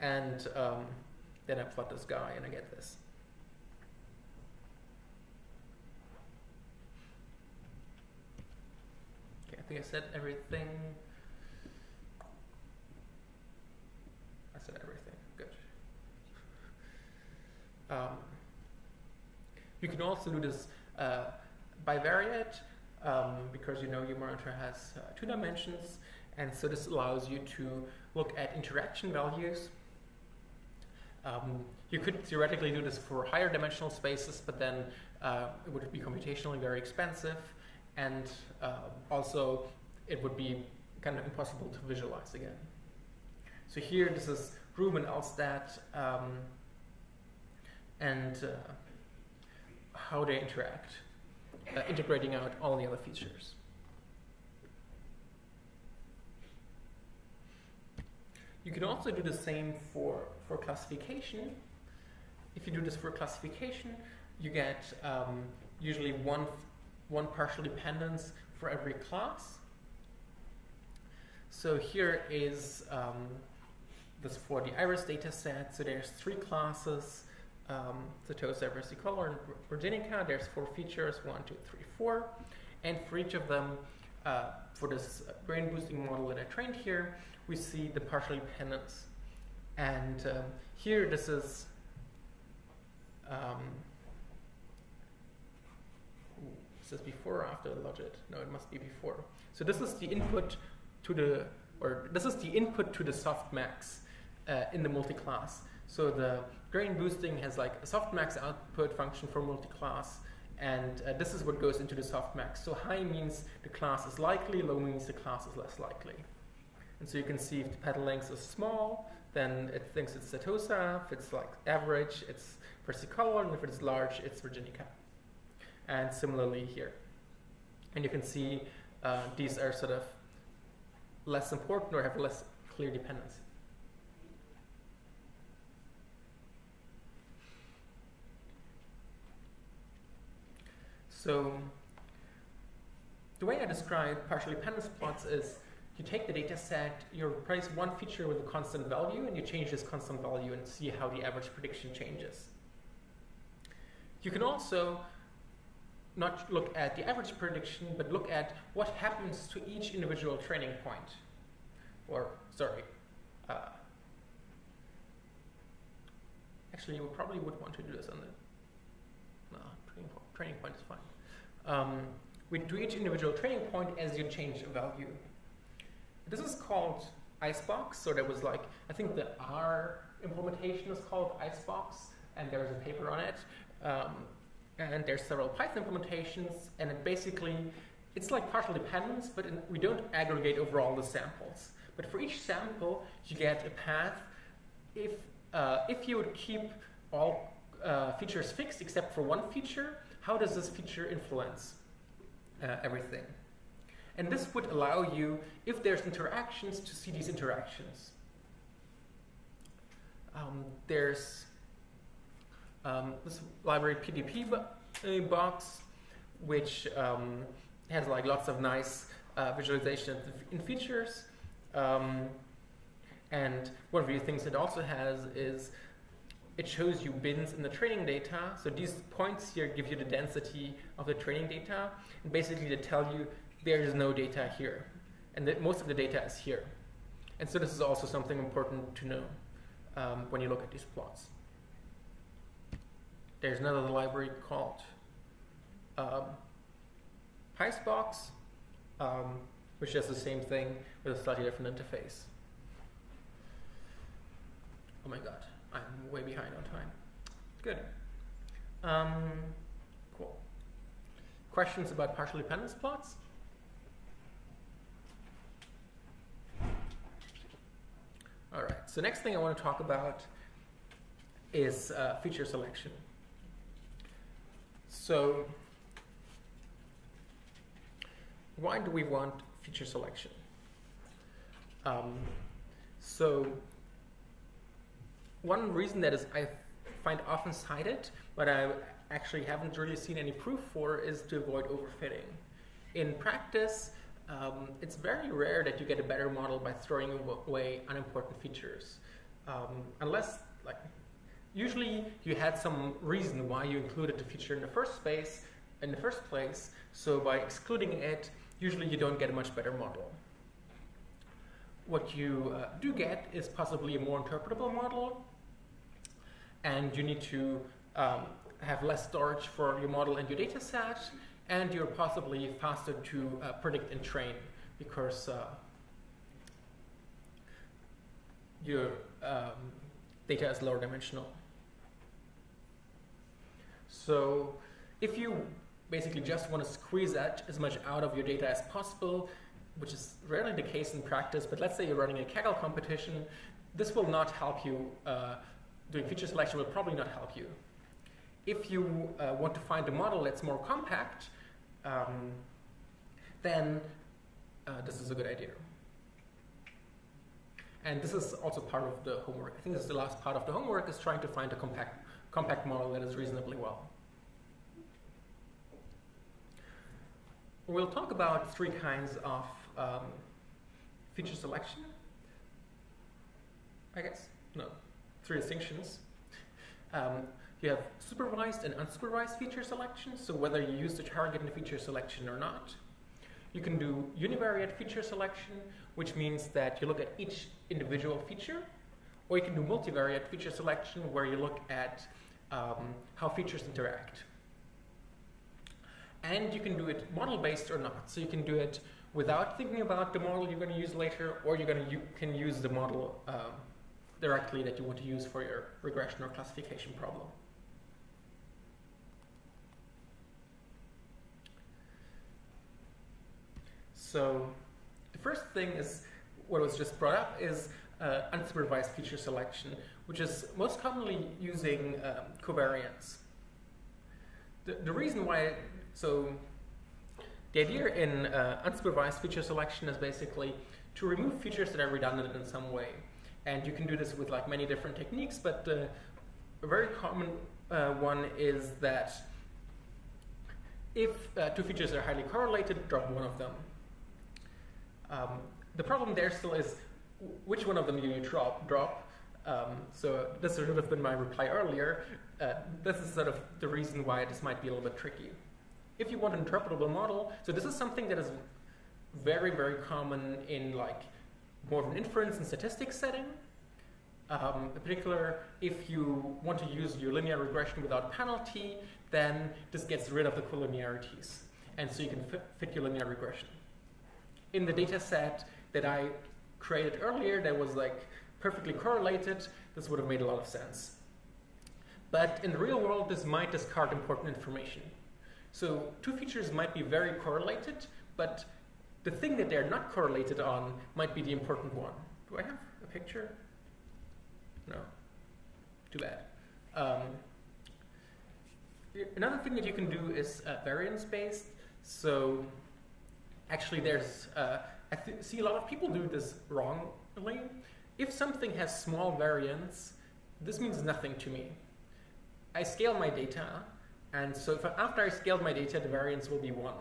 and then I plot this guy and I get this. Okay, I think I said everything. I said everything, good. You can also do this bivariate, because you know your monitor has 2 dimensions, and so this allows you to look at interaction values. You could theoretically do this for higher dimensional spaces, but then it would be computationally very expensive, and also it would be kind of impossible to visualize again. So here, this is Ruben Alstad and how they interact, integrating out all the other features. You can also do the same for classification. If you do this for classification, you get usually one partial dependence for every class. So here is this for the IRIS data set. So there's 3 classes, Setosa, Versicolor, and Virginica. There's 4 features, 1, 2, 3, 4. And for each of them, for this brain boosting model that I trained here, we see the partial dependence. And here, this is is this before or after the logit? No, it must be before. So this is the input to the, or this is the input to the softmax in the multi-class. So the grain boosting has like a softmax output function for multi-class, and this is what goes into the softmax. So high means the class is likely, low means the class is less likely. And so you can see if the petal length is small, then it thinks it's Setosa. If it's like average, it's Versicolor, and if it's large, it's Virginica. And similarly here. And you can see these are sort of less important or have less clear dependence. So the way I describe partial dependence plots is you take the data set, you replace one feature with a constant value, and you change this constant value and see how the average prediction changes. You can also not look at the average prediction, but look at what happens to each individual training point. Or, sorry. Actually, we probably would want to do this on the... No, training point is fine. To each individual training point as you change a value. This is called Icebox, so there was like, I think the R implementation is called Icebox, and there's a paper on it. And there's several Python implementations, and it basically, it's like partial dependence, but we don't aggregate over all the samples. But for each sample, you get a path. If you would keep all features fixed except for one feature, how does this feature influence everything? And this would allow you, if there's interactions, to see these interactions. There's this library PDP box, which has like lots of nice visualizations in features. And one of the things it also has is it shows you bins in the training data. So these points here give you the density of the training data. And basically, they tell you there is no data here, and that most of the data is here. And so this is also something important to know when you look at these plots. There's another library called PyceBox, which does the same thing with a slightly different interface. Oh my god, I'm way behind on time. Good. Cool. Questions about partial dependence plots? All right, so next thing I want to talk about is feature selection. So why do we want feature selection? So one reason that is I find often cited, but I actually haven't really seen any proof for, is to avoid overfitting. In practice, it's very rare that you get a better model by throwing away unimportant features, unless like usually you had some reason why you included the feature in the first place. So by excluding it, usually you don't get a much better model. What you do get is possibly a more interpretable model, and you need to have less storage for your model and your data set, and you're possibly faster to predict and train because you're data is lower dimensional. So if you basically just want to squeeze as much out of your data as possible, which is rarely the case in practice, but let's say you're running a Kaggle competition, this will not help you. Doing feature selection will probably not help you. If you want to find a model that's more compact, then this is a good idea. And this is also part of the homework. I think this is the last part of the homework, is trying to find a compact model that is reasonably well. We'll talk about three kinds of feature selection, I guess. No, three distinctions. You have supervised and unsupervised feature selection, so whether you use the target in feature selection or not. You can do univariate feature selection, which means that you look at each individual feature, or you can do multivariate feature selection, where you look at how features interact. And you can do it model-based or not. So you can do it without thinking about the model you're going to use later, or you can use the model directly that you want to use for your regression or classification problem. So the first thing is what was just brought up, is unsupervised feature selection, which is most commonly using covariance. The reason why, so the idea in unsupervised feature selection is basically to remove features that are redundant in some way. And you can do this with like many different techniques, but a very common one is that if two features are highly correlated, drop one of them. The problem there still is which one of them do you drop. So this would have been my reply earlier. This is sort of the reason why this might be a little bit tricky. If you want an interpretable model, so this is something that is very, very common in like more of an inference and statistics setting. In particular, if you want to use your linear regression without penalty, then this gets rid of the collinearities. And so you can fit your linear regression. In the data set that I created earlier that was like perfectly correlated, this would have made a lot of sense. But in the real world, this might discard important information. So two features might be very correlated, but the thing that they're not correlated on might be the important one. Do I have a picture? No. Too bad. Another thing that you can do is variance-based. So actually, there's I see a lot of people do this wrongly. If something has small variance, this means nothing to me. I scale my data, and so if after I scaled my data, the variance will be 1.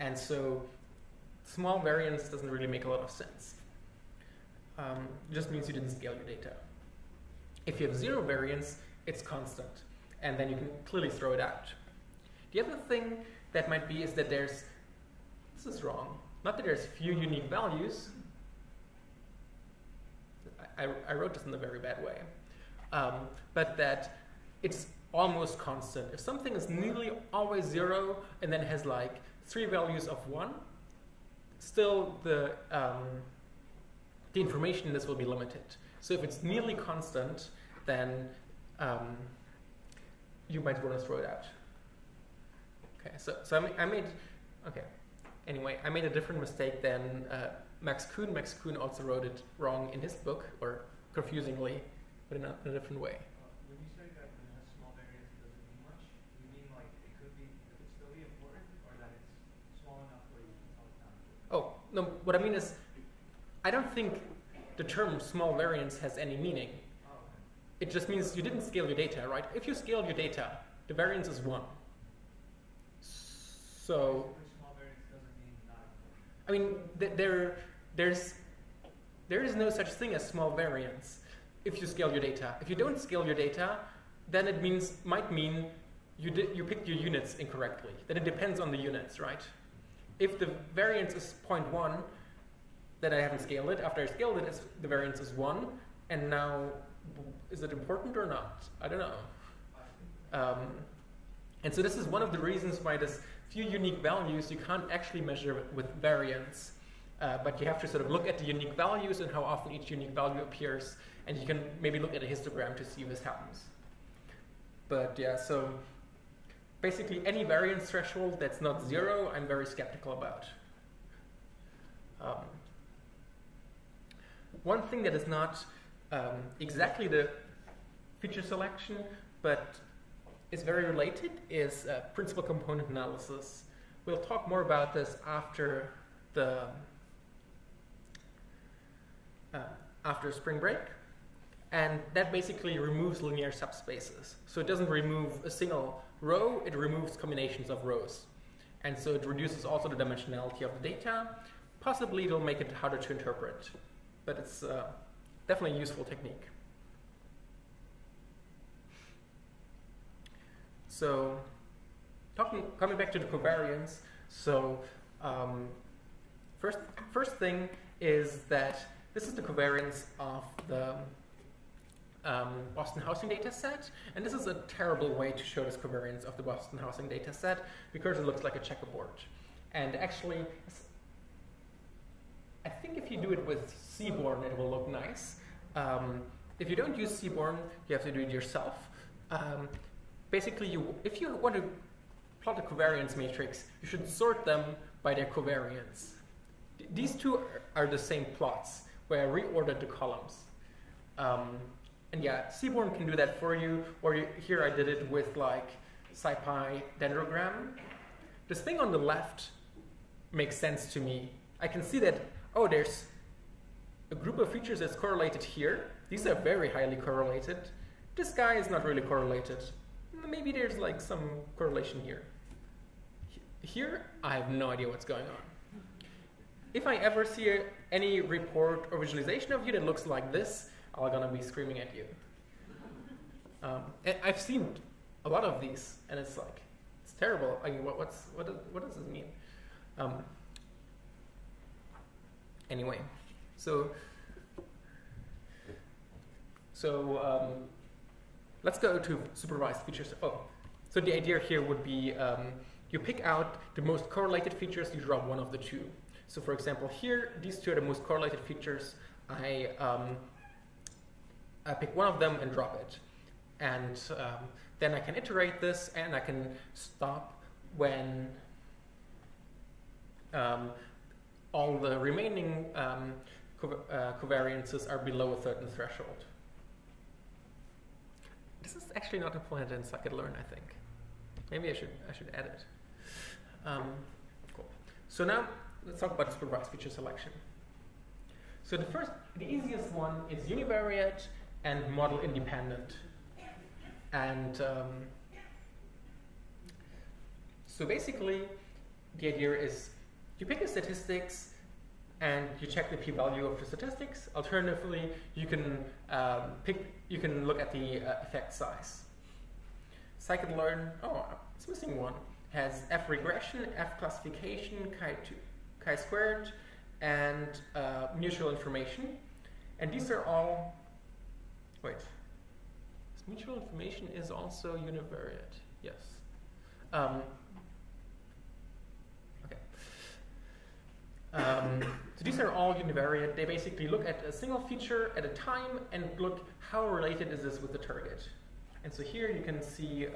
And so small variance doesn't really make a lot of sense. It just means you didn't scale your data. If you have 0 variance, it's constant, and then you can clearly throw it out. The other thing that might be is that there's, this is wrong, not that there's few unique values. I wrote this in a very bad way. But that it's almost constant. If something is nearly always 0 and then has like 3 values of 1, still the information in this will be limited. So if it's nearly constant, then you might want to throw it out. Okay, I made a different mistake than Max Kuhn. Max Kuhn also wrote it wrong in his book, or confusingly, but in a different way. When you say that it has small variance, it doesn't mean much? You mean like it could be, it could still be important, or that it's small enough where you can tell it's not important? Oh, no, what I mean is, I don't think the term small variance has any meaning. Oh, okay. It just means you didn't scale your data, right? If you scale your data, the variance is 1. So small variance doesn't mean not important. I mean, there is no such thing as small variance. If you scale your data, if you don't scale your data, then it might mean you picked your units incorrectly. Then it depends on the units, right? If the variance is 0.1, then I haven't scaled it. After I scaled it, the variance is 1, and now is it important or not? I don't know. And so this is one of the reasons why this few unique values you can't actually measure with variance. But you have to sort of look at the unique values and how often each unique value appears, and you can maybe look at a histogram to see if this happens. But yeah, so basically any variance threshold that's not zero, I'm very skeptical about. One thing that is not exactly the feature selection, but is very related, is principal component analysis. We'll talk more about this after spring break, and that basically removes linear subspaces. So it doesn't remove a single row, it removes combinations of rows. And so it reduces also the dimensionality of the data. Possibly it'll make it harder to interpret, but it's definitely a useful technique. So coming back to the covariance, so first thing is that this is the covariance of the Boston Housing data set, and this is a terrible way to show this covariance of the Boston Housing data set because it looks like a checkerboard. And actually, I think if you do it with Seaborn, it will look nice. If you don't use Seaborn, you have to do it yourself. Basically, if you want to plot a covariance matrix, you should sort them by their covariance. These two are the same plots where I reordered the columns. And yeah, Seaborn can do that for you, or here I did it with like SciPy dendrogram. This thing on the left makes sense to me. I can see that, oh, there's a group of features that's correlated here. These are very highly correlated. This guy is not really correlated. Maybe there's like some correlation here. Here, I have no idea what's going on. If I ever see any report or visualization of you that looks like this, I'm gonna be screaming at you. I've seen a lot of these, and it's like, it's terrible. I mean, what does this mean? Anyway, so let's go to supervised features. Oh, so the idea here would be you pick out the most correlated features. You draw one of the two. So for example, here, these two are the most correlated features. I pick one of them and drop it. And then I can iterate this, and I can stop when all the remaining covariances are below a certain threshold. This is actually not implemented in scikit-learn, I think. Maybe I should add it. Cool. So now, let's talk about supervised feature selection. So the easiest one is univariate and model independent. And so basically, the idea is you pick a statistics and you check the p-value of the statistics. Alternatively, you can look at the effect size. Scikit-learn, oh, it's missing one, has f regression, f classification, chi squared, and mutual information. And these are all, wait, this mutual information is also univariate, yes. So these are all univariate. They basically look at a single feature at a time and look how related is this with the target. And so here you can see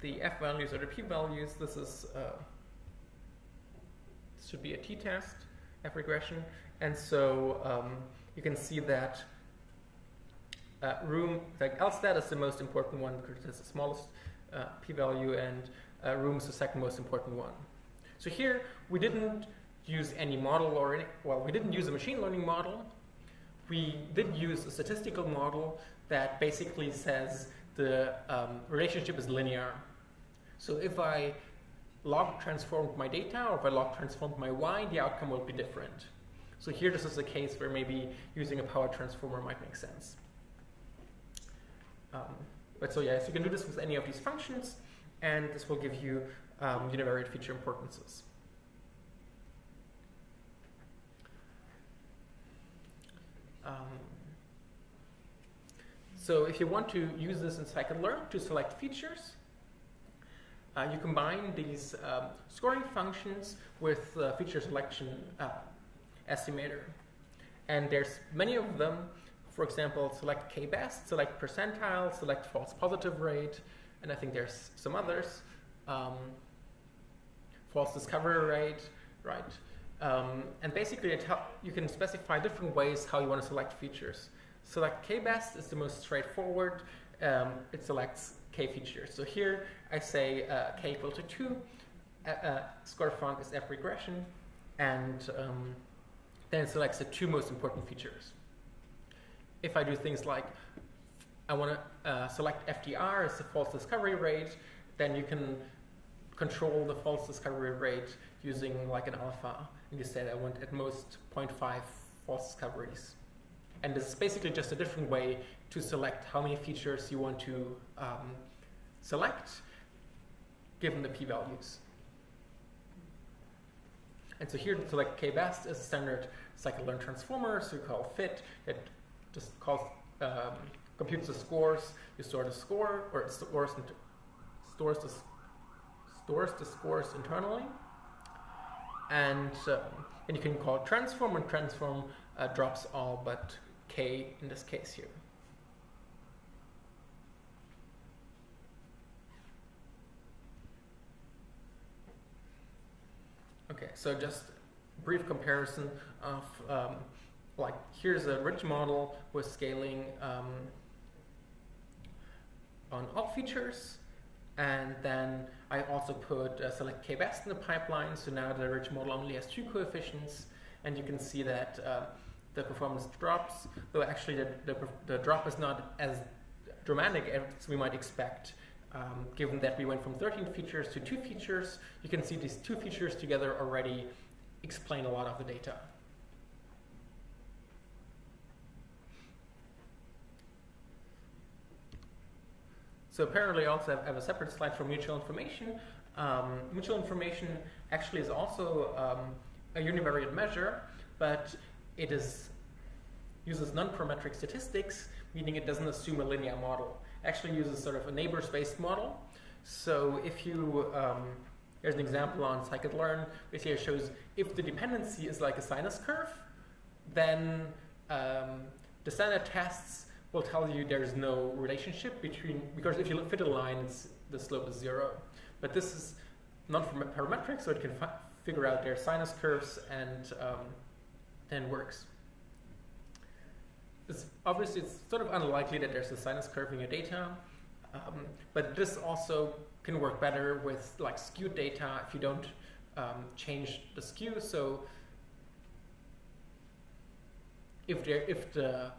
the F values or the P values. This is should be a t-test, F regression, and so you can see that LSTAT is the most important one because it has the smallest p-value, and room is the second most important one. So here we didn't use any model or any, well, we didn't use a machine learning model. We did use a statistical model that basically says the relationship is linear. So if I log transformed my data, or if I log transformed my y, the outcome will be different. So here this is a case where maybe using a power transformer might make sense. But so yes, you can do this with any of these functions, and this will give you univariate feature importances. So if you want to use this in scikit-learn to select features, You combine these scoring functions with feature selection estimator. And there's many of them. For example, select K-best, select percentile, select false positive rate, and I think there's some others. False discovery rate, right? And basically, you can specify different ways how you want to select features. Select K-best is the most straightforward. It selects K features. So here I say K equal to 2. Score func is F regression, and then it selects the 2 most important features. If I do things like I want to select FDR as the false discovery rate, then you can control the false discovery rate using like an alpha. And you say I want at most 0.5 false discoveries. And this is basically just a different way to select how many features you want to select given the p-values. And so here to select K-best is a standard scikit-learn transformer, so you call fit. That just calls, computes the scores. You store the score, or it stores the scores internally. And you can call transform, and transform drops all but K in this case here. Okay, so just a brief comparison of like here's a Ridge model with scaling on all features, and then I also put select K-best in the pipeline, so now the Ridge model only has 2 coefficients, and you can see that the performance drops, though actually the drop is not as dramatic as we might expect. Given that we went from 13 features to 2 features, you can see these 2 features together already explain a lot of the data. So apparently also I have a separate slide for mutual information. Mutual information actually is also a univariate measure, but it uses non-parametric statistics, meaning it doesn't assume a linear model. Actually uses sort of a neighbors-based model. So if you, here's an example on scikit-learn, which here shows if the dependency is like a sinus curve, then the standard tests will tell you there's no relationship between, because if you fit a line, the slope is 0. But this is non-parametric, so it can figure out their sinus curves and then works. Obviously, it's sort of unlikely that there's a sinus curve in your data, but this also can work better with like skewed data if you don't change the skew. So if the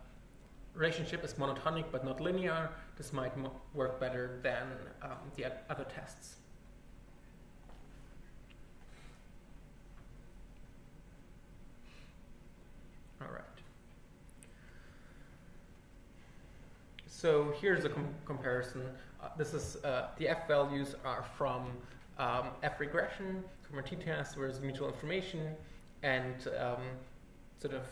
relationship is monotonic but not linear, this might work better than the other tests. All right. So here's a comparison. This is the F values are from F regression, from a t-test, whereas mutual information, and sort of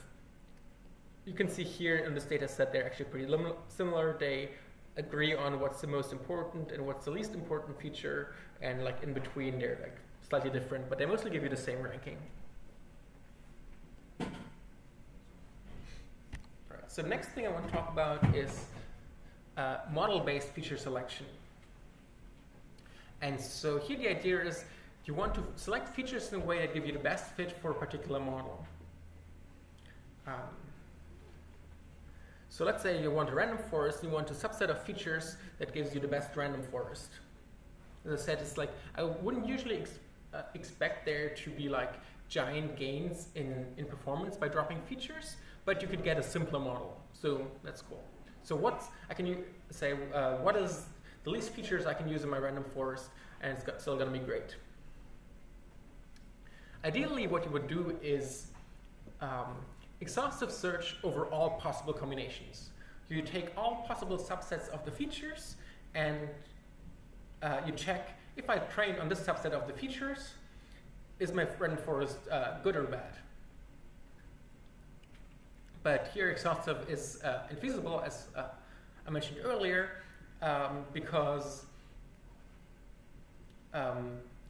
you can see here in this data set they're actually pretty similar. They agree on what's the most important and what's the least important feature, and like in between they're like slightly different, but they mostly give you the same ranking. All right. So next thing I want to talk about is model-based feature selection. And so here the idea is you want to select features in a way that give you the best fit for a particular model. So let's say you want a random forest, you want a subset of features that gives you the best random forest. As I said, it's like I wouldn't usually expect there to be like giant gains in performance by dropping features, but you could get a simpler model, so that's cool. So what is the least features I can use in my random forest, and it's still going to be great. Ideally, what you would do is exhaustive search over all possible combinations. You take all possible subsets of the features, and you check, if I train on this subset of the features, is my random forest good or bad? But here exhaustive is infeasible, as I mentioned earlier, because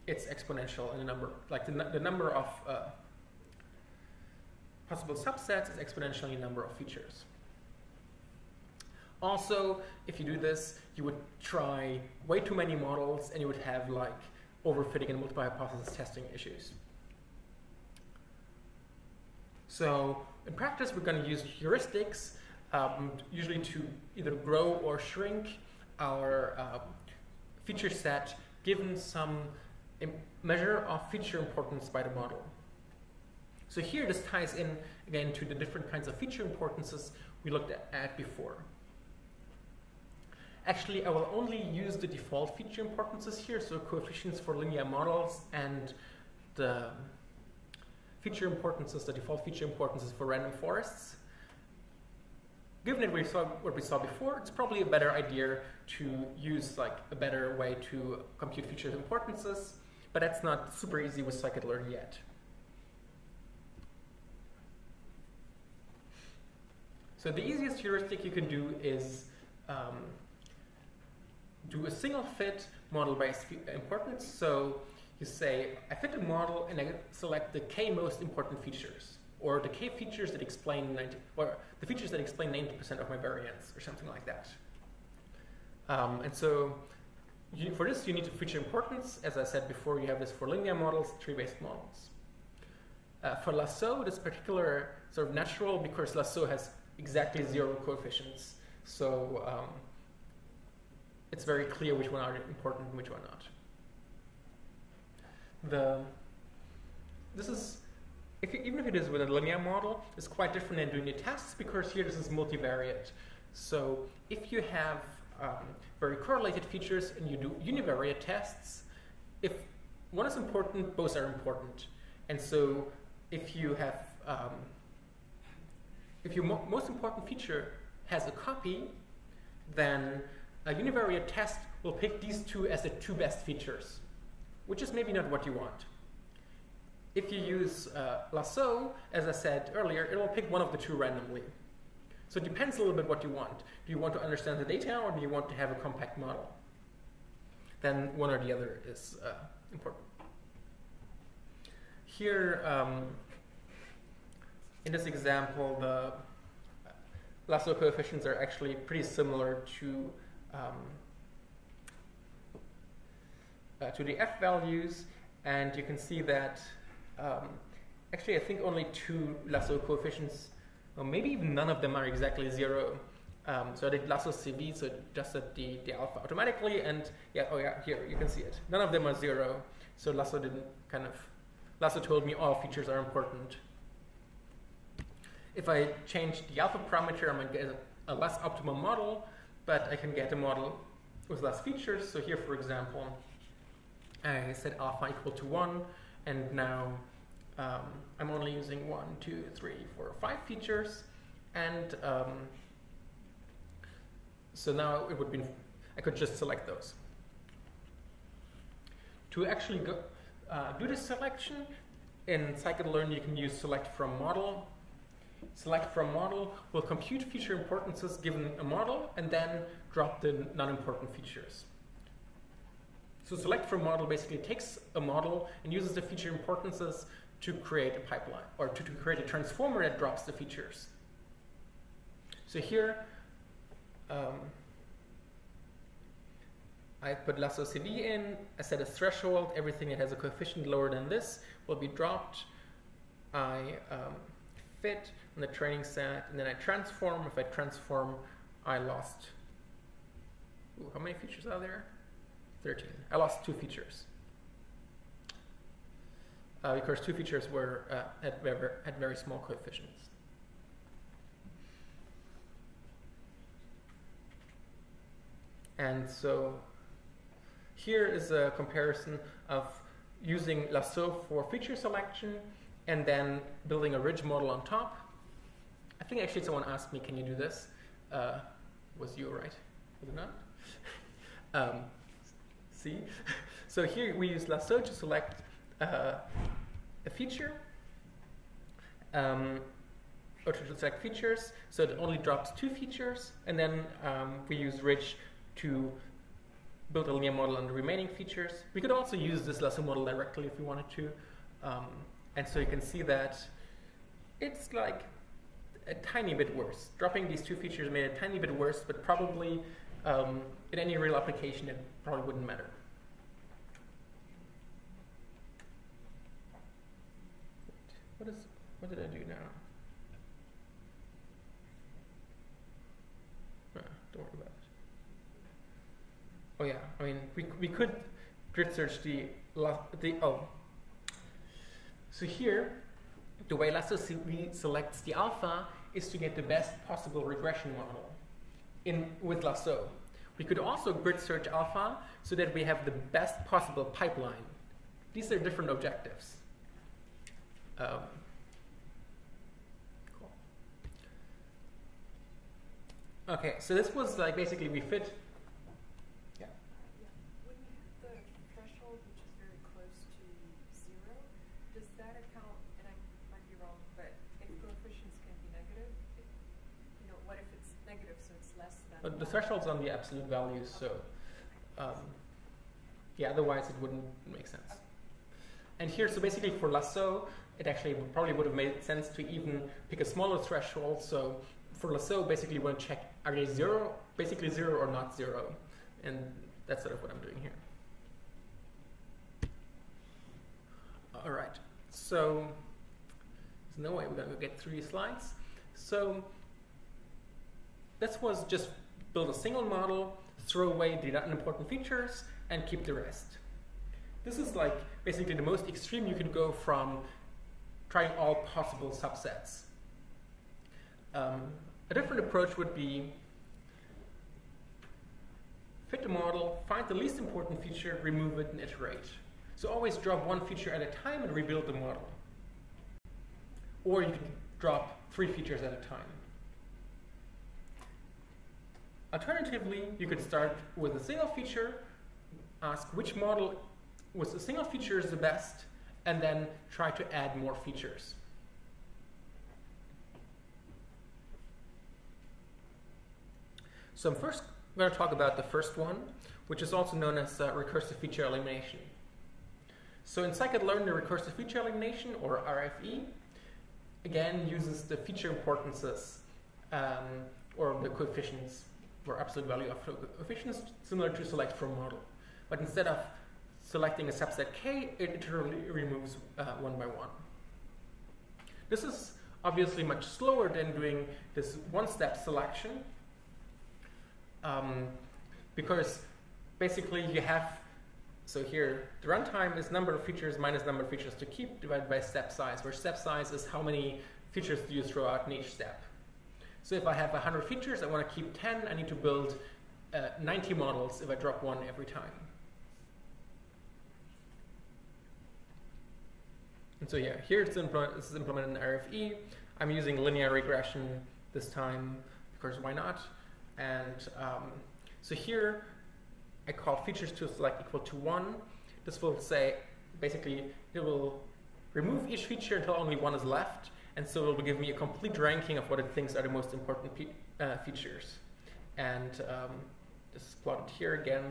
it's exponential in a number. Like the number of possible subsets is exponentially the number of features. Also, if you do this, you would try way too many models and you would have like overfitting and multi-hypothesis testing issues. So in practice, we're going to use heuristics, usually to either grow or shrink our feature set given some measure of feature importance by the model. So here this ties in again to the different kinds of feature importances we looked at before. Actually, I will only use the default feature importances here, so coefficients for linear models and the feature importances, the default feature importances for random forests. Given that we saw what we saw before, it's probably a better idea to use like a better way to compute feature importances, but that's not super easy with scikit-learn yet. So the easiest heuristic you can do is do a single fit model-based importance. So you say, I fit a model and I select the k most important features, or the k features that explain 90% of my variance, or something like that. And so for this, you need feature importance. As I said before, you have this for linear models, tree-based models. For Lasso, this particular sort of natural, because Lasso has exactly zero coefficients. So it's very clear which one are important and which one not. This is, even if it is with a linear model, it's quite different than doing your tests, because here this is multivariate. So if you have very correlated features and you do univariate tests, if one is important, both are important. And so if you have, if your most important feature has a copy, then a univariate test will pick these two as the two best features, which is maybe not what you want. If you use Lasso, as I said earlier, it will pick one of the two randomly. So it depends a little bit what you want. Do you want to understand the data, or do you want to have a compact model? Then one or the other is important. Here, in this example, the Lasso coefficients are actually pretty similar to the F values, and you can see that actually I think only two Lasso coefficients, or maybe even none of them, are exactly zero. So I did Lasso CV, so it adjusted the alpha automatically, and yeah, oh yeah, here you can see it. None of them are zero, so Lasso didn't kind of, Lasso told me all features are important. If I change the alpha parameter, I might get a less optimal model, but I can get a model with less features. So here, for example, I set alpha equal to 1, and now I'm only using 1, 2, 3, 4, 5 features, and so now it would be, I could just select those. To actually go, do this selection, in scikit-learn you can use select from model. Select from model will compute feature importances given a model, and then drop the non-important features. So select from model basically takes a model and uses the feature importances to create a pipeline, or to create a transformer that drops the features. So here, I put Lasso CV in, I set a threshold, everything that has a coefficient lower than this will be dropped. I fit on the training set, and then I transform. If I transform, I lost, ooh, how many features are there? 13. I lost 2 features. Because 2 features were had very small coefficients. And so here is a comparison of using Lasso for feature selection and then building a Ridge model on top. I think actually someone asked me, can you do this? Was you, right? Was it not? See? So here we use Lasso to select a feature, or to select features, so it only drops 2 features, and then we use Ridge to build a linear model on the remaining features. We could also use this Lasso model directly if we wanted to. And so you can see that it's like a tiny bit worse. Dropping these two features made it a tiny bit worse, but probably in any real application it probably wouldn't matter. What did I do now? Don't worry about it. Oh yeah, I mean, we could grid search So here, the way Lasso CV selects the alpha is to get the best possible regression model with Lasso. We could also grid search alpha so that we have the best possible pipeline. These are different objectives. Cool. Okay, so this was like basically we fit. Yeah. When you have the threshold, which is very close to 0, does that account? And I might be wrong, but if coefficients can be negative, you know, what if it's negative, so it's less than? But the threshold's on the absolute values, okay. So yeah. Otherwise, it wouldn't make sense. Okay. And here, so basically for Lasso, it actually probably would have made sense to even pick a smaller threshold. So for Lasso, basically want to check, are they zero, basically zero or not zero? And that's sort of what I'm doing here. All right, so there's no way we're gonna get through these slides. So this was just build a single model, throw away the unimportant features, and keep the rest. This is like basically the most extreme you can go from trying all possible subsets. A different approach would be fit the model, find the least important feature, remove it, and iterate. So always drop one feature at a time and rebuild the model. Or you can drop 3 features at a time. Alternatively, you could start with a single feature, ask which model with a single feature is the best, and then try to add more features. So I'm first going to talk about the first one, which is also known as recursive feature elimination. So in scikit-learn, the recursive feature elimination, or RFE, again uses the feature importances or the coefficients or absolute value of coefficients, similar to select from model, but instead of selecting a subset K, it iteratively removes one by one. This is obviously much slower than doing this one-step selection, because basically you have, so here, the runtime is number of features minus number of features to keep divided by step size, where step size is how many features do you throw out in each step. So if I have 100 features, I want to keep 10, I need to build 90 models if I drop one every time. And so yeah, here it's this is implemented in RFE. I'm using linear regression this time because why not? And so here I call features to select equal to 1. This will say basically it will remove each feature until only one is left, and so it will give me a complete ranking of what it thinks are the most important features. And this is plotted here again,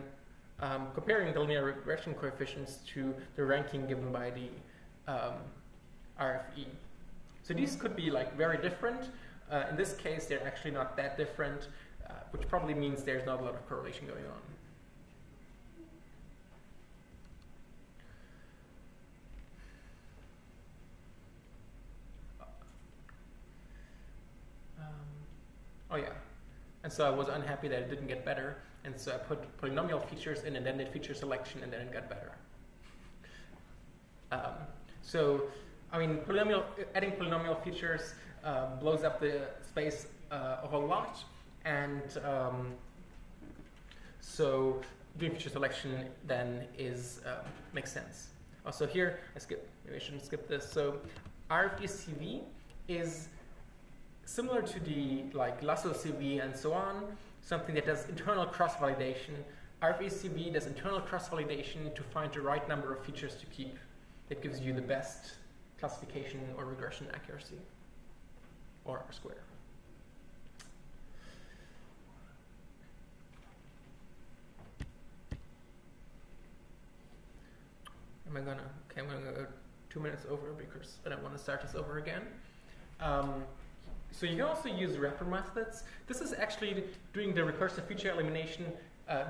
comparing the linear regression coefficients to the ranking given by the RFE. So these could be like very different. In this case, they're actually not that different, which probably means there's not a lot of correlation going on. Oh yeah, and so I was unhappy that it didn't get better, and so I put polynomial features in and then did feature selection and then it got better. So, I mean, adding polynomial features blows up the space a whole lot, and so doing feature selection then is makes sense. Also here, maybe I shouldn't skip this. So, RFECV is similar to the Lasso CV and so on, something that does internal cross-validation. RFECV does internal cross-validation to find the right number of features to keep. That gives you the best classification or regression accuracy, or R squared. am I gonna? Okay, I'm gonna go 2 minutes over because I don't want to start this over again. So you can also use wrapper methods. This is actually doing the recursive feature elimination,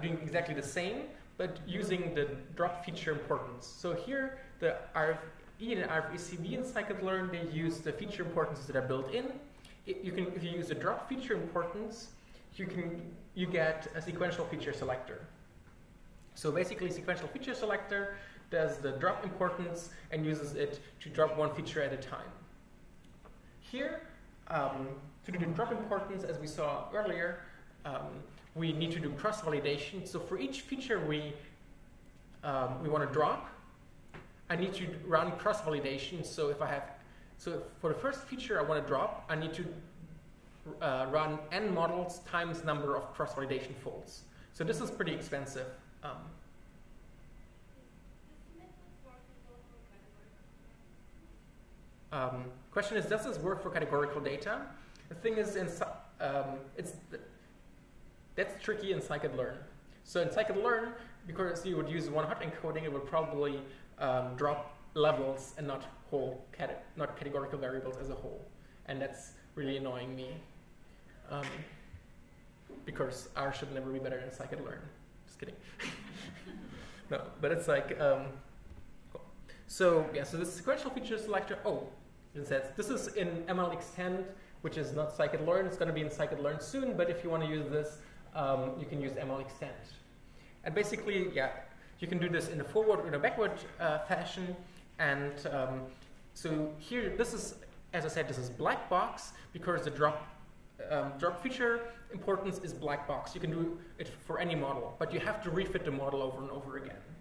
doing exactly the same, but using the drop feature importance. So here, the RFE and RFECV in scikit-learn, they use the feature importances that are built in. If you use the drop feature importance, you get a sequential feature selector. So basically, sequential feature selector does the drop importance and uses it to drop one feature at a time. Here, to do the drop importance, as we saw earlier, we need to do cross-validation. So for each feature we want to drop, I need to run cross-validation. So so for the first feature I want to drop, I need to run n models times number of cross-validation folds. So this is pretty expensive. Question is, does this work for categorical data? The thing is, that's tricky in scikit-learn. So in scikit-learn, because you would use one-hot encoding, it would probably drop levels and not categorical variables as a whole, and that's really annoying me because R should never be better than scikit-learn. Just kidding. No, but it's like cool. So yeah, so the sequential feature selector. Oh, it says this is in ML Extend, which is not scikit-learn. It's going to be in scikit-learn soon, but if you want to use this, you can use ML Extend. And basically, yeah, you can do this in a forward or in a backward fashion. And so here, this is, as I said, this is black box because the drop feature importance is black box. You can do it for any model, but you have to refit the model over and over again.